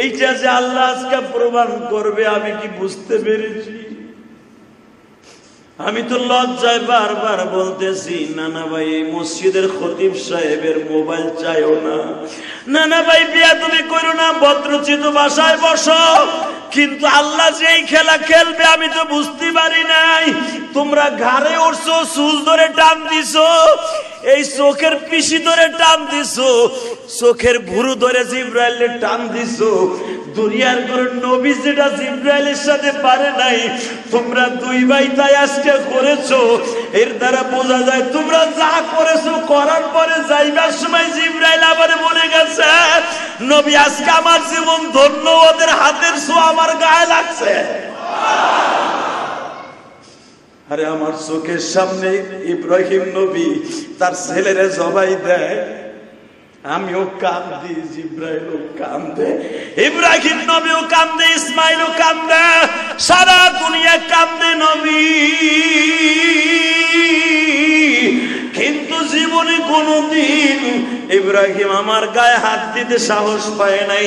এইটা যে আল্লাহ আজকে প্রমাণ করবে আমি কি বুঝতে পেরেছি? আমি তো লজ্জায় বারবার বলতেছি নানা ভাই এই মসজিদের খতিব সাহেবের মোবাইল চাইও না, নানা ভাই বিয়া তুমি করো না, ভদ্রচিত বাসায় বসো, কিন্তু আল্লাহ যে এই খেলা খেলবে আমি তো বুঝতে পারি নাই। তোমরা ঘাড়ে উঠছো, সুজ ধরে টান দিছো, এই চোখের পিছি ধরে টান দিছো, চোখের ভুরু ধরে জিব্রাইলের টান দিছো। দুনিয়ার করে নবী যেটা জিব্রাইলের সাথে পারে নাই তোমরা দুই ভাই তাই আজকে করেছো। এর দ্বারা বোঝা যায় তোমরা যা করেছো করার পরে যাইবার সময় জিব্রাইল আবার বলে গেছে নবী আজকে আমার জীবন ধন্য, ওদের হাতের ছোঁয়া আমার গায়ে লাগছে। আরে আমার চোখের সামনে ইব্রাহীম নবী তার ছেলেরে জবাই দেয়, আমিও কান্দে, জিব্রাইলও কান্দে, ইব্রাহীম নবীও কান্দে, ইসমাইলও কান্দে, সারা দুনিয়া কান্দে নবী, কিন্তু জীবনে কোনদিন ইব্রাহিম আমার গায়ে হাত দিতে সাহস পায় নাই,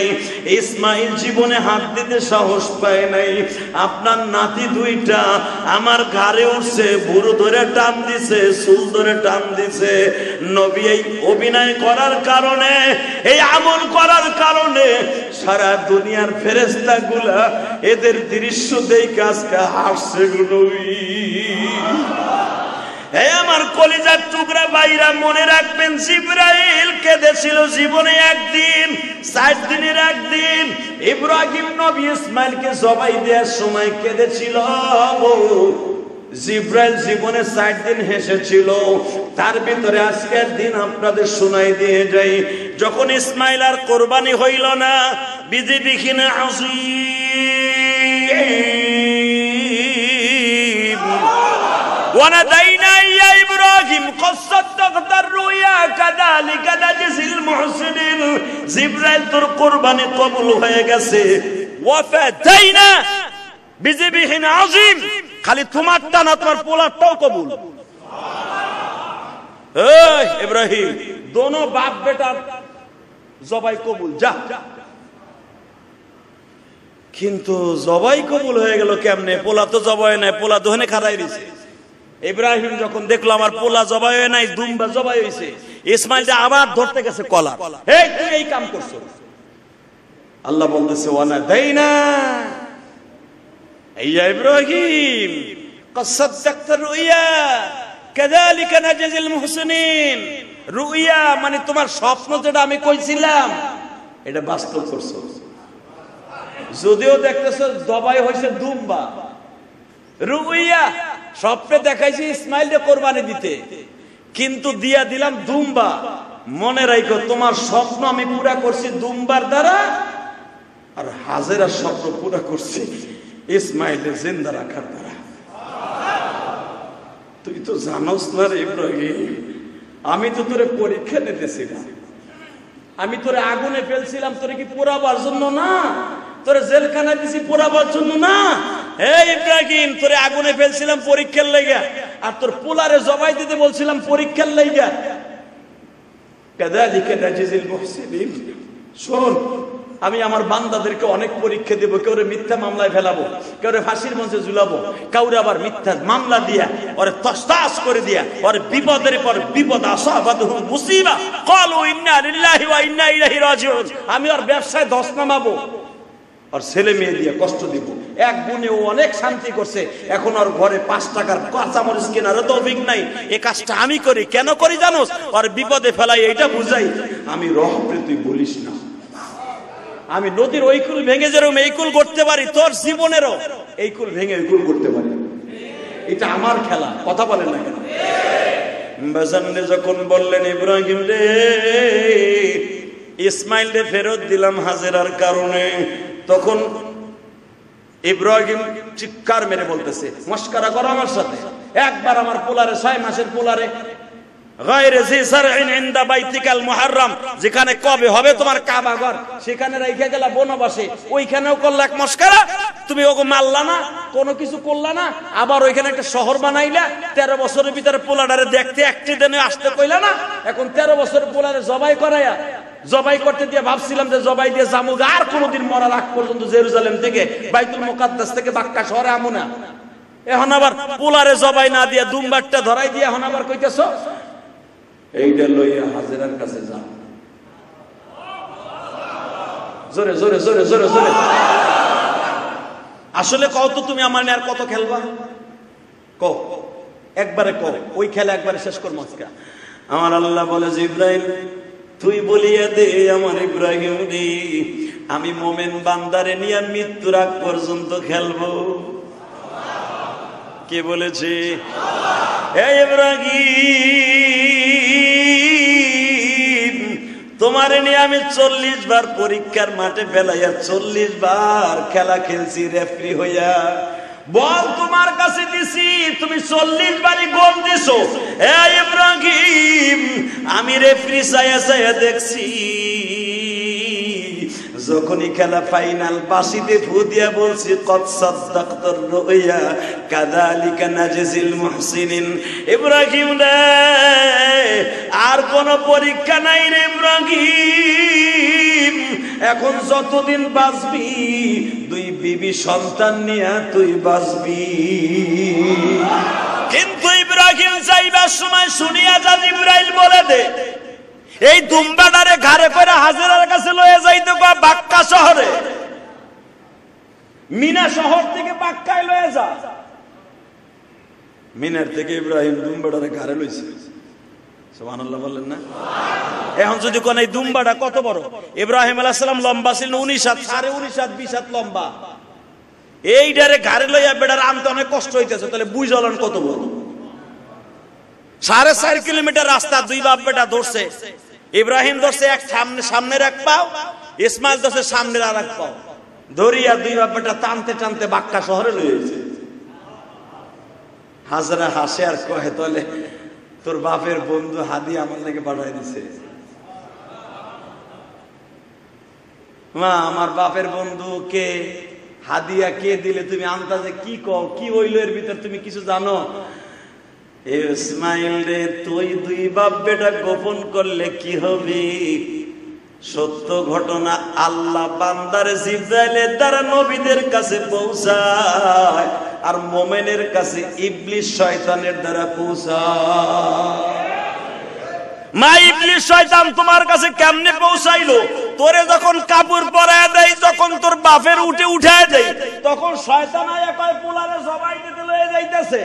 ইসমাইল জীবনে হাত দিতে সাহস পায় নাই। আপনার নাতি দুইটা আমার ঘাড়ে উঠছে, ভুরু ধরে টান দিছে, চুল ধরে টান দিছে। নবী এই অভিনয় করার কারণে, এই আমল করার কারণে সারা দুনিয়ার ফেরেশতাগুলা এদের দৃশ্য দেখে আজকে হাসছে গো নবী। আমার কলিজার টুকরা ভাইরা, মনে রাখবেন জিব্রাইল কেঁদেছিল জীবনে একদিন, 4 দিনের একদিন। ইব্রাহিম নবী ইসমাইলকে জবাই দেওয়ার সময় কেঁদেছিল, জিব্রাইল জীবনে 4 দিন হেসেছিল। তার ভিতরে আজকের দিন আপনাদের শোনাই দিয়ে যাই। যখন ইসমাইল আর কোরবানি হইল না, বিজেপি কিনা জিব্রাইল তোর কোরবানি কবুল হয়ে গেছে। খালি তোমার টানা তোমার পোলারটাও কবুল। ইব্রাহিম দোনো বাপ বেটার জবাই কবুল, যা। কিন্তু জবাই কবুল হয়ে গেল কেমনে? পোলা তো জবাই নাই, পোলা দোহনে খাড়াই দিছে। ইব্রাহিম যখন দেখলো আমার পোলা জবাই হয় নাই, দুম্বা জবাই হয়েছে, ইসমাইল যে আবার ধরতে গেছে কলা, এই তুই এই কাম করছো। আল্লাহ বলতেছে ওয়ানা দাইনা ইয়া ইব্রাহিম কদ সাদাক্তা রুইয়া কাযালিকা নাজজিল মুহসিনিন। রুইয়া মানে তোমার স্বপ্ন, যেটা আমি কইছিলাম এটা বাস্তব করছো। যদিও দেখতেছো জবাই হয়েছে দুম্বা, রুইয়া স্বপ্নে দেখাইছি ইসমাইলকে কোরবানি দিতে, কিন্তু দিয়া দিলাম দুম্বা। মনে রাখো তোমার স্বপ্ন আমি পুরা করছি দুম্বার দ্বারা, আর হাজেরার স্বপ্ন পুরা করছি ইসমাইলের জিন্দা রাখার দ্বারা। তুই তো জানোস না রে ইব্রাহিম, আমি তো তোরে পরীক্ষা নিতেছিলাম, আমি তোরে আগুনে ফেলছিলাম তোরে কি পোড়াবার জন্য না, তোরে জেলখানা দিছি পোড়াবার জন্য না। এই ইব্রাহিম তোরে আগুনে ফেলছিলাম পরীক্ষার লাগা, আর তোর পোলারে জবাই দিতে বলছিলাম পরীক্ষার লাগা। কাযালিকা নাজিল মুহসিনিন। শোন, আমি আমার বান্দাদেরকে অনেক পরীক্ষা দেব। কেউরে মিথ্যা মামলায় ফেলাবো, কেউরে ফাঁসির মঞ্চে ঝুলাবো, কাউরে আবার মিথ্যা মামলা দিয়া ওরে তসতাস করে দিয়া ওরে বিপদের পর বিপদ। আসাবাতুহুম মুসিবা ক্বালু ইন্না লিল্লাহি ওয়া ইন্না ইলাইহি রাজিউন। আমি ওর ব্যবসায় দোষ নামাবো, আর ছেলে মেয়ে দিয়ে কষ্ট দিব। এক গুণে ও অনেক শান্তি করছে, এখন ওর ঘরে 5 টাকার কাঁচামরিচ কেনারও তৌফিক নাই। এই কাজটা আমি করি, কেন করি জানোস? ওর বিপদে ফেলাই, এইটা বুঝাই। আমি রহমতে তুই বলিস না, আমি নদীর ঐকুল ভেঙে যেরকম এইকুল করতে পারি, তোর জীবনেরও এইকুল ভেঙে এইকুল করতে পারি। এটা আমার খেলা, কথা বলেন না কেন? বাজানে যখন বললেন ইব্রাহিম রে, ইসমাইল রে ফেরত দিলাম হাজেরার কারণে, তখন ইব্রাহিম চিৎকার মেরে বলতেছে, মস্করা করো আমার সাথে, একবার আমার পোলারে, 6 মাসের পোলারে, গায়রে জি সারইন ইনদা বাইতিকাল মুহাররাম, যেখানে কবে হবে তোমার কাবা ঘর, সেখানে রাইখা গেলা বনবাসে, ওইখানেও করলা এক মস্করা। তুমি ওকে মারলা না, কোনো কিছু করলা না, আবার ওইখানে একটা শহর বানাইলা। 13 বছরের ভিতরে পোলাডারে দেখতে একটি দিনে আসতে কইলা না, এখন 13 বছরের পোলারে জবাই করাইয়া, জবাই করতে দিয়ে ভাবছিলাম যে জবাই দিয়ে জামুগা, আর কোনোদিন মরার আগ পর্যন্ত জেরুজালেম থেকে বাইতুল মুকাদ্দাস থেকে বাক্কা শহরে আমু না। এখন আবার পোলারে জবাই না দিয়ে দুম্বারটা ধরাই দিয়ে এখন আবার কইতেছো এইটা লইয়া হাজেরার কাছে যাও। জোরে জোরে জোরে জোরে জোরে। আসলে কও তো তুমি আমার আর কত খেলবা, কও একবারে, কও ওই খেলা একবারে শেষ কর মজকা। আমার আল্লাহ বলে জিব্রাইল তুই বলিয়া দে আমার ইব্রাহিম রে, আমি মোমেন বান্দারে নিয়ে মৃত্যুর আগ পর্যন্ত খেলবো। কে বলেছে? হে ইব্রাহিম, তোমার নিয়ে আমি 40 বার পরীক্ষার মাঠে ফেলাইয়া 40 বার খেলা খেলছি রেফারি হইয়া। বল তোমার কাছে দিছি, তুমি 40 বারই গোল দিছো। এ ইব্রাহিম, আমি রেফারি চাইয়া চাইয়া দেখছি যখনই খেলা ফাইনাল বাঁশিতে ফু দিয়া বলছি কদ সাদাক্তার রুইয়া কাযালিকা নাজিল মুহসিনিন। ইব্রাহীম রে, আর কোন পরীক্ষা নাই রে ইব্রাহীম, এখন যতদিন বাঁচবি দুই বিবি সন্তান নিয়ে তুই বাঁচবি। কিন্তু ইব্রাহীম যাইবার সময় শুনিয়া যা জীব্রাইল বলে দে, এই দুম্বাটারে ঘাড়ে করে হাজেরার কাছে লয়ে যাইতো গো বাক্কা শহরে, মিনা শহর থেকে বাক্কায় লয়ে যা। মিনার থেকে ইব্রাহীম দুম্বাটারে ঘাড়ে লইছে। সুবহানাল্লাহ বলেন না? এখন যদি কোন এই দুম্বাটা কত বড়, ইব্রাহিম আলাইহিস সালাম লম্বা ছিল 19 হাত, 19.5 হাত, 20 হাত লম্বা, এই ডারে ঘাড়ে লইয়া বেটার আনতে অনেক কষ্ট হইতেছে, তাহলে বুঝলেন কত বড়। 4.5 কিলোমিটার রাস্তা দুই বাপ বেটা ধরছে। ইব্রাহিম ধরছে এক সামনের এক পাও, ইসমাইল ধরছে সামনের আর এক পাও, ধরিয়া দুই বাপ বেটা টানতে টানতে বাক্কা শহরে লইছে। হাজেরা হাসে আর কয়, তাহলে তোর বাপের বন্ধু হাদি আমার নাকি পাঠাই দিছে। মা, আমার বাপের বন্ধু কে, হাদিয়া কে দিলে তুমি আন্দাজে কি কও, কি হইল এর ভিতর তুমি কিছু জানো? ইসমাইল রে, তুই দুই বাপ বেটা গোপন করলে কি হবে? সত্য ঘটনা আল্লাহ বান্দার জিব্রাইলের দ্বারা নবীদের কাছে পৌঁছায়, আর মোমেনের কাছে ইবলিশ শয়তানের দ্বারা পৌঁছায়। মা, ইবলিশ শয়তান তোমার কাছে কেমনে পৌঁছাইলো? তোরে যখন কাপড় পরায় দেয়, যখন তোর বাপের উঠে উঠায় দেয়, তখন শয়তান আয়া কয় পোলারে সবাই দিতে লয়ে যাইতেছে।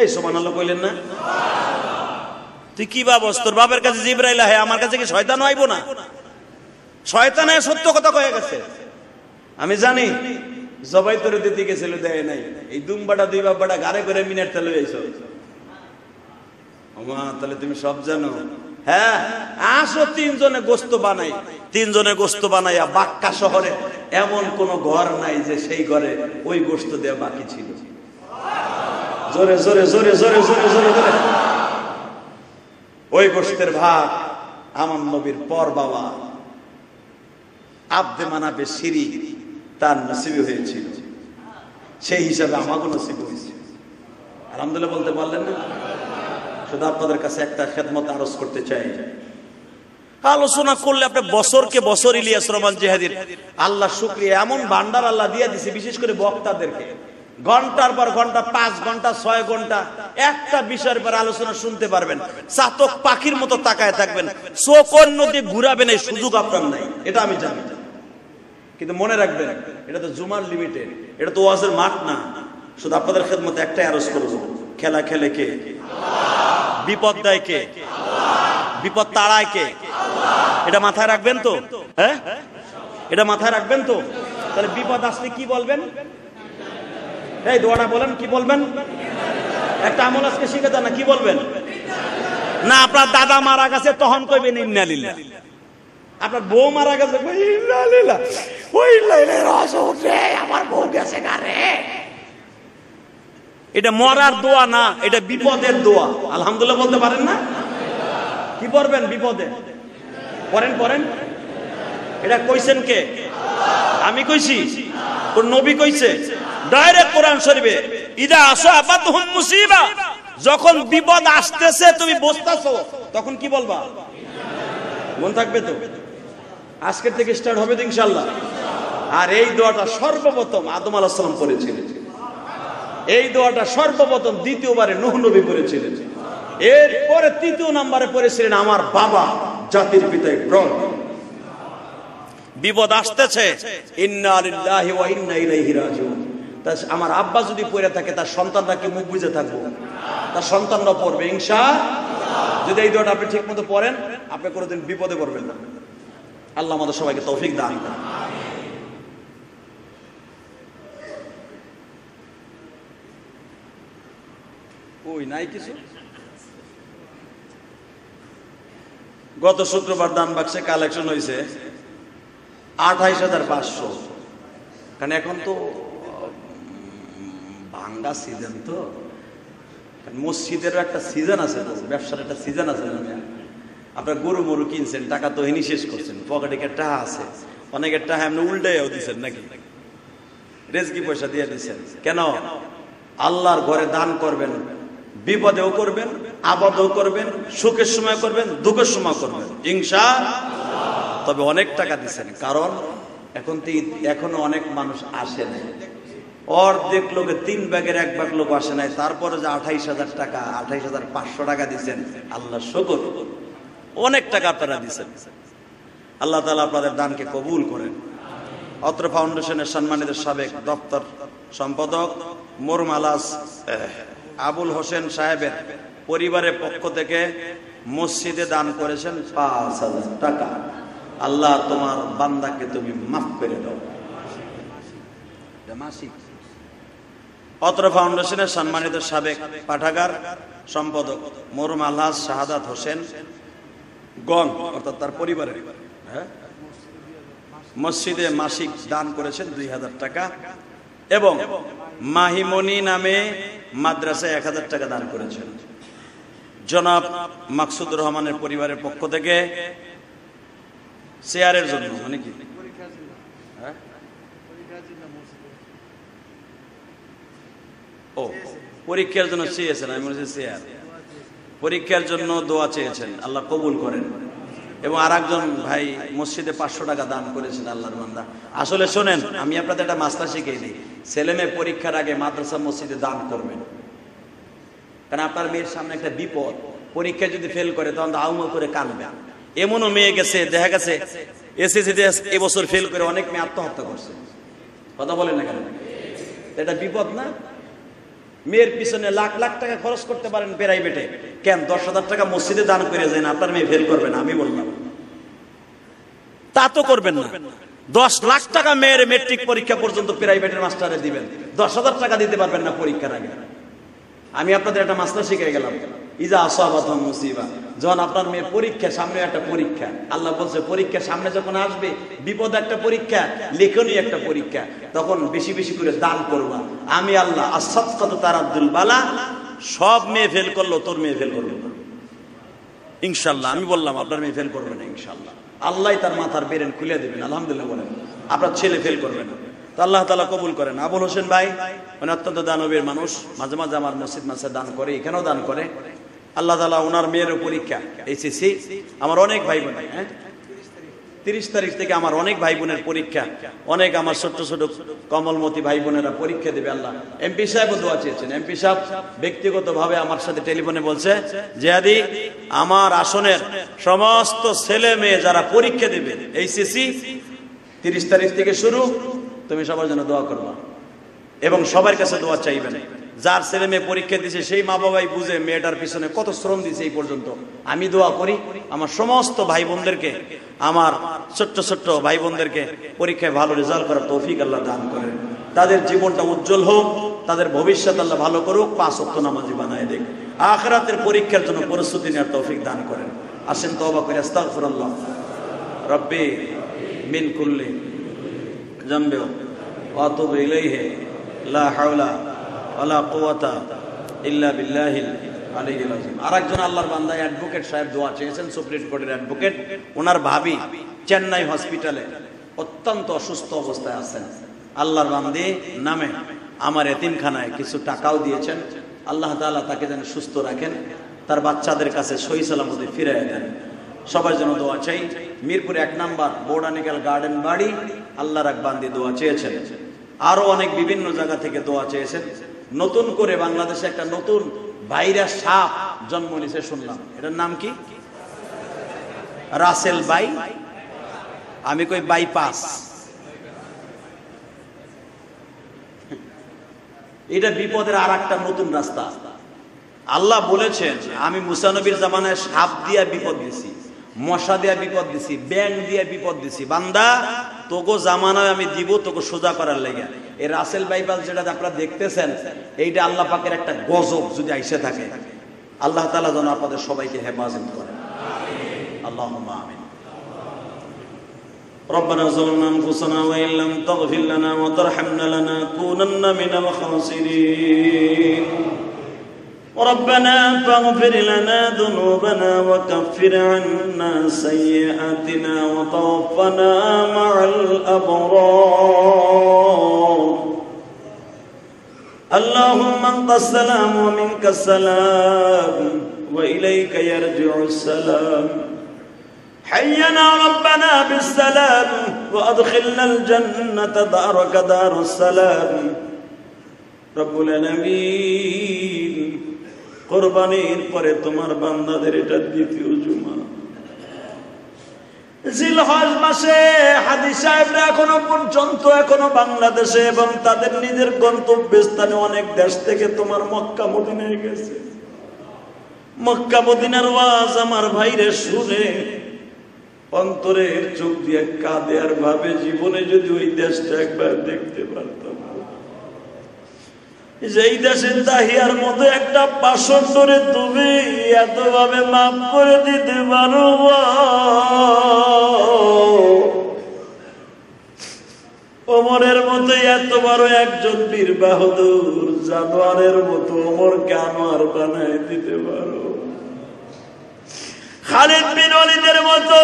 এই সুবহানাল্লাহ কইলেন না? তুই কি ভাবস তোর বাপের কাছে জিব্রাইল আহে, আমার কাছে কি শয়তান আইবো না? শয়তান আয়া সত্য কথা কয়ে গেছে। আমি জানি জবাই তোরে দিতে গেছিল, দেয় নাই। এই দুম্বাটা দুই বাপটা ঘাড়ে করে মিনার তেলে যাইছো। ওমা, তাহলে তুমি সব জানো। হ্যাঁ, আসো তিনজনে গোস্ত বানাই। তিনজনে গোস্ত বানাইয়া বাক্কা শহরে এমন কোন ঘর নাই যে সেই ঘরে ওই গোস্ত দেয়া বাকি ছিল। জোরে জোরে জোরে জোরে জোরে জোরে জোরে। ওই গোস্তের ভাগ আমার নবীর পর বাবা আব্দে মানাবে সিরি তার নসিব হয়েছিল, সেই হিসাবে আমাকে নসিব হয়েছিল। আলহামদুলিল্লাহ বলতে পারলেন না? শুধু আপনাদের কাছে একটা খেদমত আরজ করতে চাই। আলোচনা করলে আপনি বছরকে বছর ইলিয়াসুর রহমান জিহাদির আল্লাহ শুকরিয়া, এমন ভান্ডার আল্লাহ দিয়ে দিছে, বিশেষ করে বক্তাদেরকে। ঘন্টার পর ঘন্টা, 5 ঘন্টা, 6 ঘন্টা একটা বিষয়ের পর আলোচনা শুনতে পারবেন। চাতক পাখির মতো তাকায় থাকবেন, চোখ অন্য দিয়ে ঘুরাবেন, এই সুযোগ আপনার নাই, এটা আমি জানি। কিন্তু মনে রাখবেন, এটা তো জুমার লিমিটেড, এটা তো ওয়াজের মাঠ না। শুধু আপনাদের খেদমতে একটাই আরজ করবো, খেলা খেলে কে, বিপদ দেয় কে, বিপদ তাড়ায় কে, এটা মাথায় রাখবেন তো। হ্যাঁ, এটা মাথায় রাখবেন তো। তাহলে বিপদ আসলে কি বলবেন? এই দোয়াটা বলেন, কি বলবেন? একটা আমল আজকে শিখে যান না, কি বলবেন? না, আপনার দাদা মারা গেছে তখন কইবেন ইন্না লিল্লাহ, আপনার বউ মারা গেছে ইন্না লিল্লাহ, ওই লাইলে রাসূল রে আমার বউ গেছে গারে। এটা মরার দোয়া না, এটা বিপদের দোয়া। আলহামদুলিল্লাহ বলতে পারেন না? কি পড়বেন? বিপদে পড়েন, পড়েন। এটা কইছেন কে? আমি কইছি? তোর নবী কইছে ডাইরেক্ট কোরআন শরীফে, ইদা আসাবাতহুম মুসিবা, যখন বিপদ আসতেছে তুমি বসতাছো তখন কি বলবা? মনে থাকবে তো? আজকে থেকে স্টার্ট হবে তো ইনশাআল্লাহ। আর এই দোয়াটা সর্বপ্রথম আদম আলাইহিস সালাম করেছিলেন, এই দোয়াটা সর্বপ্রথম দ্বিতীয়বারে নূহ নবী করেছিলেন, এরপরে 3য় নম্বরে করেছিলেন আমার বাবা জাতির পিতা ইব্রাহিম। বিপদ আসতেছে, ইন্না লিল্লাহি ওয়া ইন্না ইলাইহি রাজিউন। তা আমার আব্বা যদি পড়ে থাকে, তার সন্তানরা কি মুখ বুঝে থাকবো? তার সন্তানরা পড়বে ইনশাআল্লাহ। যদি এই দোয়াটা আপনি ঠিক মতো পড়েন, আপনি কোনোদিন বিপদে পড়বেন না। আল্লাহ আমাদের সবাইকে তৌফিক দান করুন। ওই নাই কিছু। গত শুক্রবার দান বাক্সে কালেকশন হয়েছে 28,500, কারণ এখন তো ভাঙ্গা সিজন, তো মসজিদেরও একটা সিজন আছে, ব্যবসার একটা সিজন আছে। আপনার গরু মরু কিনছেন, টাকা তো হিনি শেষ করছেন, পকেটে টাকা আছে, অনেকের টাকা আপনি উল্টাইও দিচ্ছেন নাকি, রেজকি পয়সা দিয়ে দিচ্ছেন। কেন? আল্লাহর ঘরে দান করবেন, বিপদেও করবেন, আবাদও করবেন, সুখের সময় করবেন, দুঃখের সময় করবেন ইনশাআল্লাহ। তবে অনেক টাকা দিচ্ছেন, কারণ এখন এখনো অনেক মানুষ আসে নাই, অর্ধেক লোকে 3 ভাগের 1 ভাগ লোক আসে নাই, তারপরে যে 28,000 টাকা 28,500 টাকা দিচ্ছেন, আল্লাহ শুকর, অনেক টাকা আপনারা দিচ্ছেন। আল্লাহ তাআলা আপনাদের দানকে কবুল করেন। অত্র ফাউন্ডেশনের সম্মানিত সাবেক দপ্তর সম্পাদক মোরম আলাস আবুল হোসেন সাহেবের পরিবারের পক্ষ থেকে মসজিদে দান করেছেন 5,000 টাকা। আল্লাহ তোমার বান্দাকে তুমি মাফ করে দাও। অত্র ফাউন্ডেশনের সম্মানিত সাবেক পাঠাগার সম্পাদক মোরম আলাস শাহাদাত হোসেন গং অর্থাৎ তার পরিবারের মসজিদে মাসিক দান করেছেন 2,000 টাকা এবং মাহিমনি নামে মাদ্রাসায় 1,000 টাকা দান করেছেন। জনাব মাকসুদুর রহমানের পরিবারের পক্ষ থেকে চেয়ারের জন্য নাকি ও পরীক্ষার জন্য চেয়েছেন, আমি বলছি চেয়ার, পরীক্ষার জন্য দোয়া চেয়েছেন, আল্লাহ কবুল করেন। এবং আর একজন ভাই মসজিদে 500 টাকা দান করেছেন, আল্লাহর বান্দা। আসলে শোনেন, আমি আপনাদের একটা মাস্টার শিখিয়ে দিই, ছেলে মেয়ে পরীক্ষার আগে মাদ্রাসা মসজিদে দান করবেন, কারণ আপনার মেয়ের সামনে একটা বিপদ, পরীক্ষা যদি ফেল করে তখন আউমা করে কাঁদবে। এমনও মেয়ে গেছে, দেখা গেছে এসএসসিতে এবছর ফেল করে অনেক মেয়ে আত্মহত্যা করছে, কথা বলেন না কেন? এটা বিপদ না? মেয়ের পিছনে লাখ লাখ টাকা খরচ করতে পারেন প্রাইভেটে, কেন 10,000 টাকা মসজিদে দান করে যায় না? আপনার মেয়ে ফেল করবে না, আমি বললাম তা তো করবেন না। 10 লাখ টাকা মেয়ের মেট্রিক পরীক্ষা পর্যন্ত প্রাইভেটের মাস্টারে দিবেন, 10,000 টাকা দিতে পারবেন না পরীক্ষার আগে। আমি আপনাদের একটা মাস্টার শিখে গেলাম, ইজা আসাবাতহুম মুসিবা, যখন আপনার মেয়ের পরীক্ষা সামনে, একটা পরীক্ষা, আল্লাহ বলছে পরীক্ষা সামনে যখন আসবে, বিপদ একটা পরীক্ষা, লেখনী একটা পরীক্ষা, তখন বেশি বেশি করে দান করবা। আমি আল্লাহ আসসাদকাতু তারাদ্দুল বালা, সব মেয়ে ফেল করলো, তোর মেয়ে ফেল করবে না ইনশাআল্লাহ। আমি বললাম আপনার মেয়ে ফেল করবে না ইনশাআল্লাহ, আল্লাহ তার মাথার বেরেন খুলে দেবেন, আলহামদুলিল্লাহ বলেন। আপনার ছেলে ফেল করবে না, তো আল্লাহ তাআলা কবুল করেন। আবুল হোসেন ভাই উনি অত্যন্ত দানবীর মানুষ, মাঝে মাঝে আমার মসজিদ মাসে দান করে, এখানেও দান করে। আল্লাহ তাআলা ওনার মেয়েরও পরীক্ষা এইচএসসি, আমার অনেক ভাই বোন, হ্যাঁ 30 তারিখ থেকে আমার অনেক ভাই বোনের পরীক্ষা, অনেক আমার ছোট ছোট কমলমতি ভাই বোনেরা পরীক্ষা দেবে। আল্লাহ এমপি সাহেবও দোয়া চেয়েছেন, এমপি সাহেব ব্যক্তিগতভাবে আমার সাথে টেলিফোনে বলছে, জিহাদী আমার আসনের সমস্ত ছেলে মেয়ে যারা পরীক্ষা দেবে এইচএসসি 30 তারিখ থেকে শুরু, তুমি সবার জন্য দোয়া করবা এবং সবার কাছে দোয়া চাইবেন। যার ছেলে মেয়ে পরীক্ষা দিয়েছে সেই মা বাবাই বুঝে মেয়েটার পিছনে কত শ্রম দিয়েছে এই পর্যন্ত। আমি দোয়া করি আমার সমস্ত ভাই বোনদেরকে, আমার ছোট্ট ছোট্ট ভাই বোনদেরকে পরীক্ষায় ভালো রেজাল্ট করার তৌফিক আল্লাহ দান করেন। তাদের জীবনটা উজ্জ্বল হোক, তাদের ভবিষ্যৎ আল্লাহ ভালো করুক, 5 ওয়াক্ত নামাজি বানায় দেখ, আখিরাতের পরীক্ষার জন্য প্রস্তুতি নেওয়ার তৌফিক দান করেন। আসেন তওবা করি, আস্তাগফিরুল্লাহ রব্বি মিন কুল্লি জামবি ওয়া আতুবু ইলাইহি, লা হাওলা ওয়ালা কুওয়াতা ইল্লা বিল্লাহিল আলিয়্যিল আযীম। আরেকজন আল্লাহর বান্দা অ্যাডভোকেট সাহেব দোয়া চেয়েছেন, সুপ্রিম কোর্টের অ্যাডভোকেট, ওনার ভাবি চেন্নাই হসপিটালে অত্যন্ত অসুস্থ অবস্থায় আছেন। আল্লাহর বান্দি নামে আমার এতিমখানায় কিছু টাকাও দিয়েছেন, আল্লাহ তাআলা তাকে যেন সুস্থ রাখেন, তার বাচ্চাদের কাছে সহি সালামতে ফিরিয়ে দেন। সবার জন্য দোয়া চাই। মিরপুর 1 নম্বর বোটানিক্যাল গার্ডেন বাড়ি আল্লাহর এক বান্দি দোয়া চেয়েছেন, আরও অনেক বিভিন্ন জায়গা থেকে দোয়া চেয়েছেন। নতুন করে বাংলাদেশে একটা নতুন ভাইরাস সাপ জন্ম নিয়েছে শুনলাম, এটার নাম কি? রাসেল বাই, আমি কই বাইপাস। এটা বিপদের আর একটা নতুন রাস্তা। আল্লাহ বলেছেন আমি মুসা নবীর জামানায় সাপ দিয়া বিপদ দিছি, মশা দিয়া বিপদ দিছি, ব্যাং দিয়া বিপদ দিছি, বান্দা তোকে জামানায় আমি দিব তোকে সোজা করার লেগে। এই রাসেল বাইপাস যেটা আপনারা দেখতেছেন, এইটা আল্লাহ পাকের একটা গজব যদি আইসে থাকে। আল্লাহ তাআলা যেন আপনাদের সবাইকে হেফাজত করেন, আমিন, আল্লাহুম্মা আমিন। রব্বানা যালামনা আনফুসানা ওয়া ইল্লাম তাগফির লানা ওয়া তারহামনা লানাকুনান্না মিনাল খাসিরিন। ربنا فاغفر لنا ذنوبنا وكفر عنا سيئاتنا وتوفنا مع الأبرار اللهم انت السلام ومنك السلام وإليك يرجع السلام حينا ربنا بالسلام وأدخلنا الجنة دارك دار السلام رب العالمين কোরবানির পরে তোমার বান্দাদের এটা দ্বিতীয় জুমা। জিলহজ মাসে হাজী সাহেবরা এখনো পর্যন্ত বাংলাদেশে এবং তাদের নিজের গন্তব্যস্থানে অনেক দেশ থেকে তোমার মক্কা মদিনায় গেছে। মক্কা মদিনার ওয়াজ আমার ভাইরে শুনে অন্তরের চোখ দিয়ে কাঁদে আর ভাবে, জীবনে যদি ওই দেশটা একবার দেখতে পারতাম। যেই দেশে তাহিয়ার মতো একটা পাশর করে তুমি এতভাবে মাফ করে দিতে পারো, ওমরের মতো এত বড় একজন বীর বাহাদুর জানোয়ারের মতো ওমরকে আনোয়ার বানায় দিতে পারো, খালিদ বিন ওলীদের মতো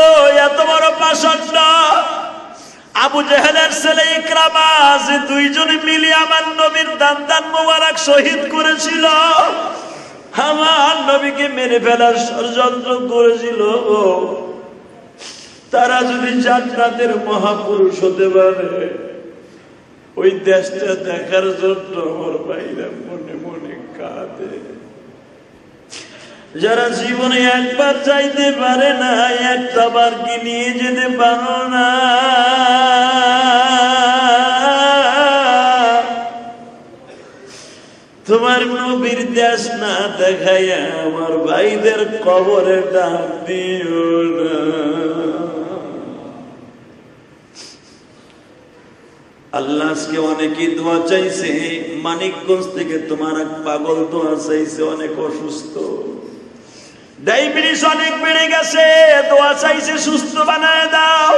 এত বড় পাশরটা আবু জেহেলের ছেলে ইকরামা যে দুইজন মিলে আমার নবীর দান্দান মোবারক শহীদ করেছিল, আমার নবীকে মেরে ফেলার ষড়যন্ত্র করেছিল, তারা যদি জান্নাতের মহাপুরুষ হতে পারে, ওই দেশটা দেখার জন্য আমার ভাইরা মনে মনে কাঁদে। যারা জীবনে একবার চাইতে পারে না, একটা বার কি নিয়ে যেতে পারো না, তোমার নবীর দেশ না দেখাইয়া আমার ভাইদের কবরে ডাক দিও না। আল্লাহকে অনেকে দোয়া চাইছে, মানিকগঞ্জ থেকে তোমার এক পাগল দোয়া চাইছে, অনেক অসুস্থ, ডায়াবেটিস অনেক বেড়ে গেছে, দোয়া চাইছে সুস্থ বানায় দাও।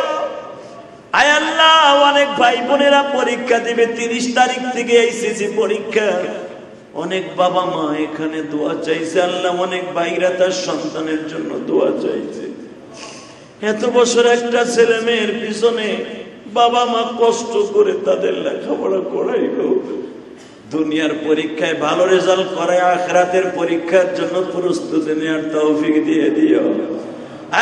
আয় আল্লাহ, অনেক ভাই বোনেরা পরীক্ষা দিবে 30 তারিখ থেকে এইচএসসি পরীক্ষা, অনেক বাবা মা এখানে দোয়া চাইছে, আল্লাহ অনেক ভাইরা তার সন্তানের জন্য দোয়া চাইছে। এত বছর একটা ছেলে মেয়ের পিছনে বাবা মা কষ্ট করে তাদের লেখাপড়া করাইল, দুনিয়ার পরীক্ষায় ভালো রেজাল্ট করায় আখিরাতের পরীক্ষার জন্য প্রস্তুতি নেওয়ার তৌফিক দিয়ে দিও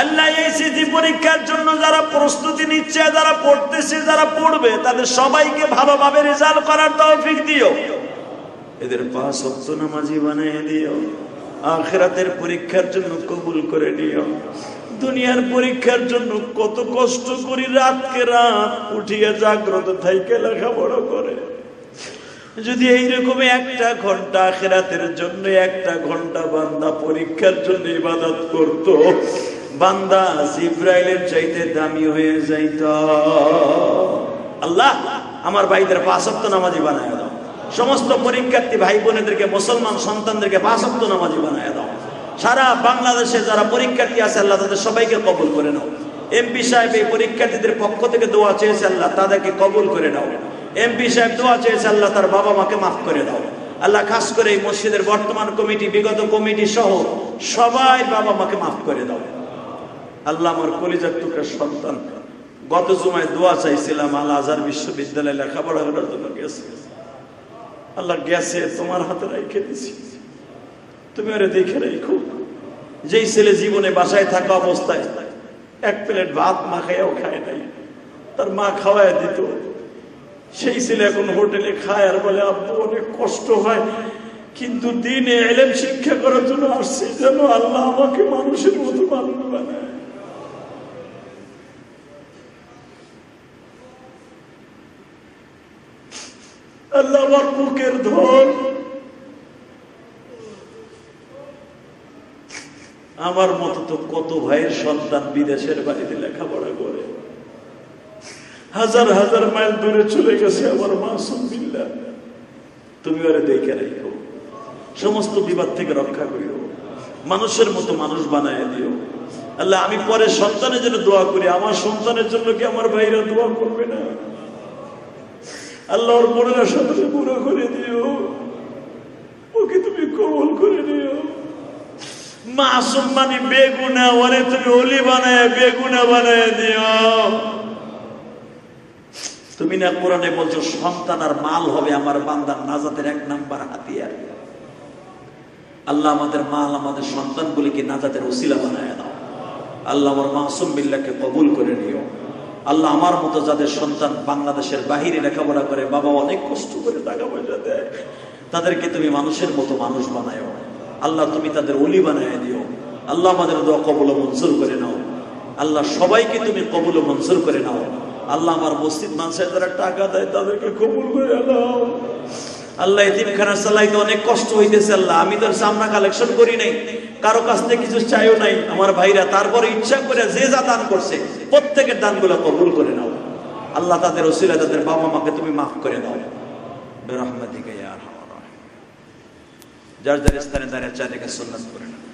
আল্লাহ। এই সিটি পরীক্ষার জন্য যারা প্রস্তুতি নিচ্ছে, যারা পড়তেছে, যারা পড়বে, তাদের সবাইকে ভালোভাবে রেজাল্ট করার তৌফিক দিও, এদের পাঁচ ওয়াক্ত নামাজি বানিয়ে দিও, আখিরাতের পরীক্ষার জন্য কবুল করে নিও। দুনিয়ার পরীক্ষার জন্য কত কষ্ট করি, রাতকে রাত উঠিয়া জাগ্রত থাইকে লেখাপড়া করে, যদি এইরকম একটা ঘন্টা আখিরাতের জন্য একটা ঘন্টা বান্দা পরীক্ষার জন্য ইবাদত করত, বান্দা জীব্রাইলের চাইতে দামি হয়ে যাইত। আল্লাহ আমার ভাইদের পাঁচ ওয়াক্ত নামাজি বানায় দাও, সমস্ত পরীক্ষার্থী ভাই বোনেদেরকে, মুসলমান সন্তানদেরকে পাঁচ ওয়াক্ত নামাজি বানায় দাও। সারা বাংলাদেশে যারা পরীক্ষার্থী আছে আল্লাহ তাদের সবাইকে কবুল করে নাও। এমপি সাহেব এই পরীক্ষার্থীদের পক্ষ থেকে দোয়া চেয়েছে, আল্লাহ তাদেরকে কবুল করে নাও। এমপি সাহেব দোয়া চেয়েছে, আল্লাহ তার বাবা মাকে মাফ করে দাও। আল্লাহ খাস করে এই মসজিদের বর্তমান কমিটি, বিগত কমিটি সহ সবাই বাবা মাকে মাফ করে দাও। আল্লাহ আমার কলিজার টুকরা সন্তান গত জুমায় দোয়া চাইছিলাম, আল আজহার বিশ্ববিদ্যালয়ে লেখাপড়া করার জন্য গেছে, আল্লাহ গেছে তোমার হাতে রেখে দিছি, তুমি ওরে দেখে রেখো। যেই ছেলে জীবনে বাসায় থাকা অবস্থায় এক প্লেট ভাত মা খাইয়াও খায় নাই, তার মা খাওয়াই দিত, সেই ছেলে এখন হোটেলে খায় আর বলে আব্বু অনেক কষ্ট হয়, কিন্তু দিনে ইলম শিক্ষা করার জন্য আসছি, যেন আল্লাহ আমাকে মানুষের মতো মানুষ বানায়। আল্লাহ আমার বুকের ধন, আমার মতো তো কত ভাইয়ের সন্তান বিদেশের বাড়িতে লেখাপড়া করে, হাজার হাজার মাইল দূরে চলে গেছে আমার মাসুম বিল্লাহ, তুমি ওরে দেখে রাখো, সমস্ত বিপদ থেকে রক্ষা করিও, মানুষের মতো মানুষ বানায় দিও আল্লাহ। আমি পরে সন্তানের জন্য দোয়া করি, আমার সন্তানের জন্য কি আমার ভাইরা দোয়া করবে না? আল্লাহর বড়রা সন্তানকে পুরো করে দিও, ও ওকে তুমি কবুল করে নিও। মাসুম মানে বেগুনা, ওরে তুমি ওলি বানায় বেগুনা বানায় দিও। তুমি না কোরআনে বলছো সন্তান আর মাল হবে আমার বান্দার নাজাতের এক নাম্বার হাতিয়ার। আল্লাহ আমাদের মাল আমাদের সন্তানগুলিকে নাজাতের ওসিলা বানায় দাও। আল্লাহ আমার মাসুম বিল্লাহকে কবুল করে নিও। আল্লাহ আমার মতো যাদের সন্তান বাংলাদেশের বাহিরে লেখাপড়া করে, বাবা অনেক কষ্ট করে টাকা পয়সা দেয়, তাদেরকে তুমি মানুষের মতো মানুষ বানায়। আল্লাহ তুমি তাদের ওলি বানায় দিও। আল্লাহ আমাদের দোয়া কবুল ও মঞ্জুর করে নাও। আল্লাহ সবাইকে তুমি কবুল ও মঞ্জুর করে নাও। আল্লাহ আমার মসজিদ মানুষের যারা টাকা দেয় তাদেরকে কবুল করে নাও। আল্লাহ এতিমখানা চালাইতে অনেক কষ্ট হইতেছে। আল্লাহ আমি তো আমরা কালেকশন করি নাই, কারো কাছ থেকে কিছু চাইও নাই আমার ভাইরা, তারপরে ইচ্ছা করে যে যা দান করছে প্রত্যেকের দানগুলো কবুল করে নাও। আল্লাহ তাদের ওসিলা তাদের বাবা মাকে তুমি মাফ করে দাও। বেরহমতি কে ইয়া আরহামার রাহিম। যার যার স্থানে দাঁড়িয়ে চারিদিকে সুন্নাত করে নাও।